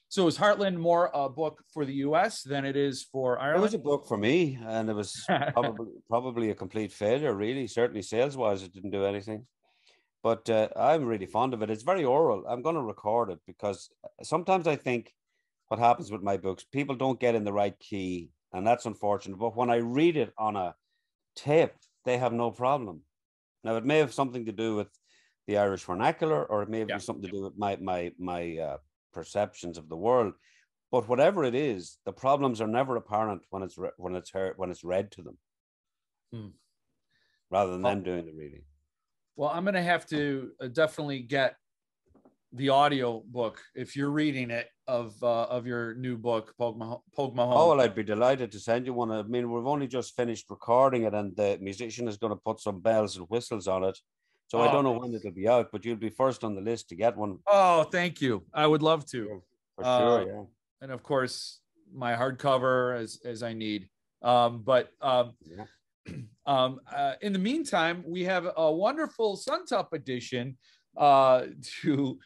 So is Heartland more a book for the U S than it is for Ireland? It was a book for me, and it was probably, probably a complete failure, really. Certainly sales-wise, it didn't do anything. But uh, I'm really fond of it. It's very oral. I'm going to record it, because sometimes I think what happens with my books, people don't get in the right key, and that's unfortunate. But when I read it on a tape, they have no problem. Now, it may have something to do with the Irish vernacular, or it may have yeah. something to do with my my my. Uh, perceptions of the world, but whatever it is, the problems are never apparent when it's re- when it's heard, when it's read to them, hmm. rather than well, them doing the reading. Well, I'm going to have to definitely get the audio book if you're reading it of uh, of your new book, Pogue Mahone. Oh, well, I'd be delighted to send you one. I mean, we've only just finished recording it, and the musician is going to put some bells and whistles on it. So oh. I don't know when it'll be out, but you'll be first on the list to get one. Oh, thank you. I would love to. For sure, uh, yeah. And of course, my hardcover as, as I need. Um, but um, yeah. um, uh, in the meantime, we have a wonderful Suntup edition uh, to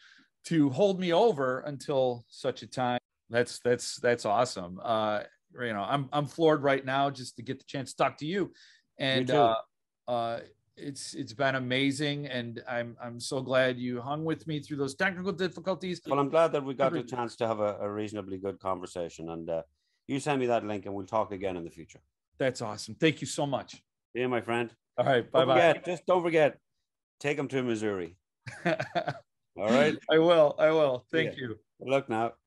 to hold me over until such a time. That's that's that's awesome. Uh, you know, I'm I'm floored right now just to get the chance to talk to you, and. You too. Uh, uh, It's it's been amazing, and I'm I'm so glad you hung with me through those technical difficulties. Well, I'm glad that we got the chance to have a, a reasonably good conversation, and uh, you send me that link, and we'll talk again in the future. That's awesome. Thank you so much. Yeah, my friend. All right, bye bye. Just don't forget, take them to Missouri. All right. I will. I will. Thank yeah. you. Good luck now.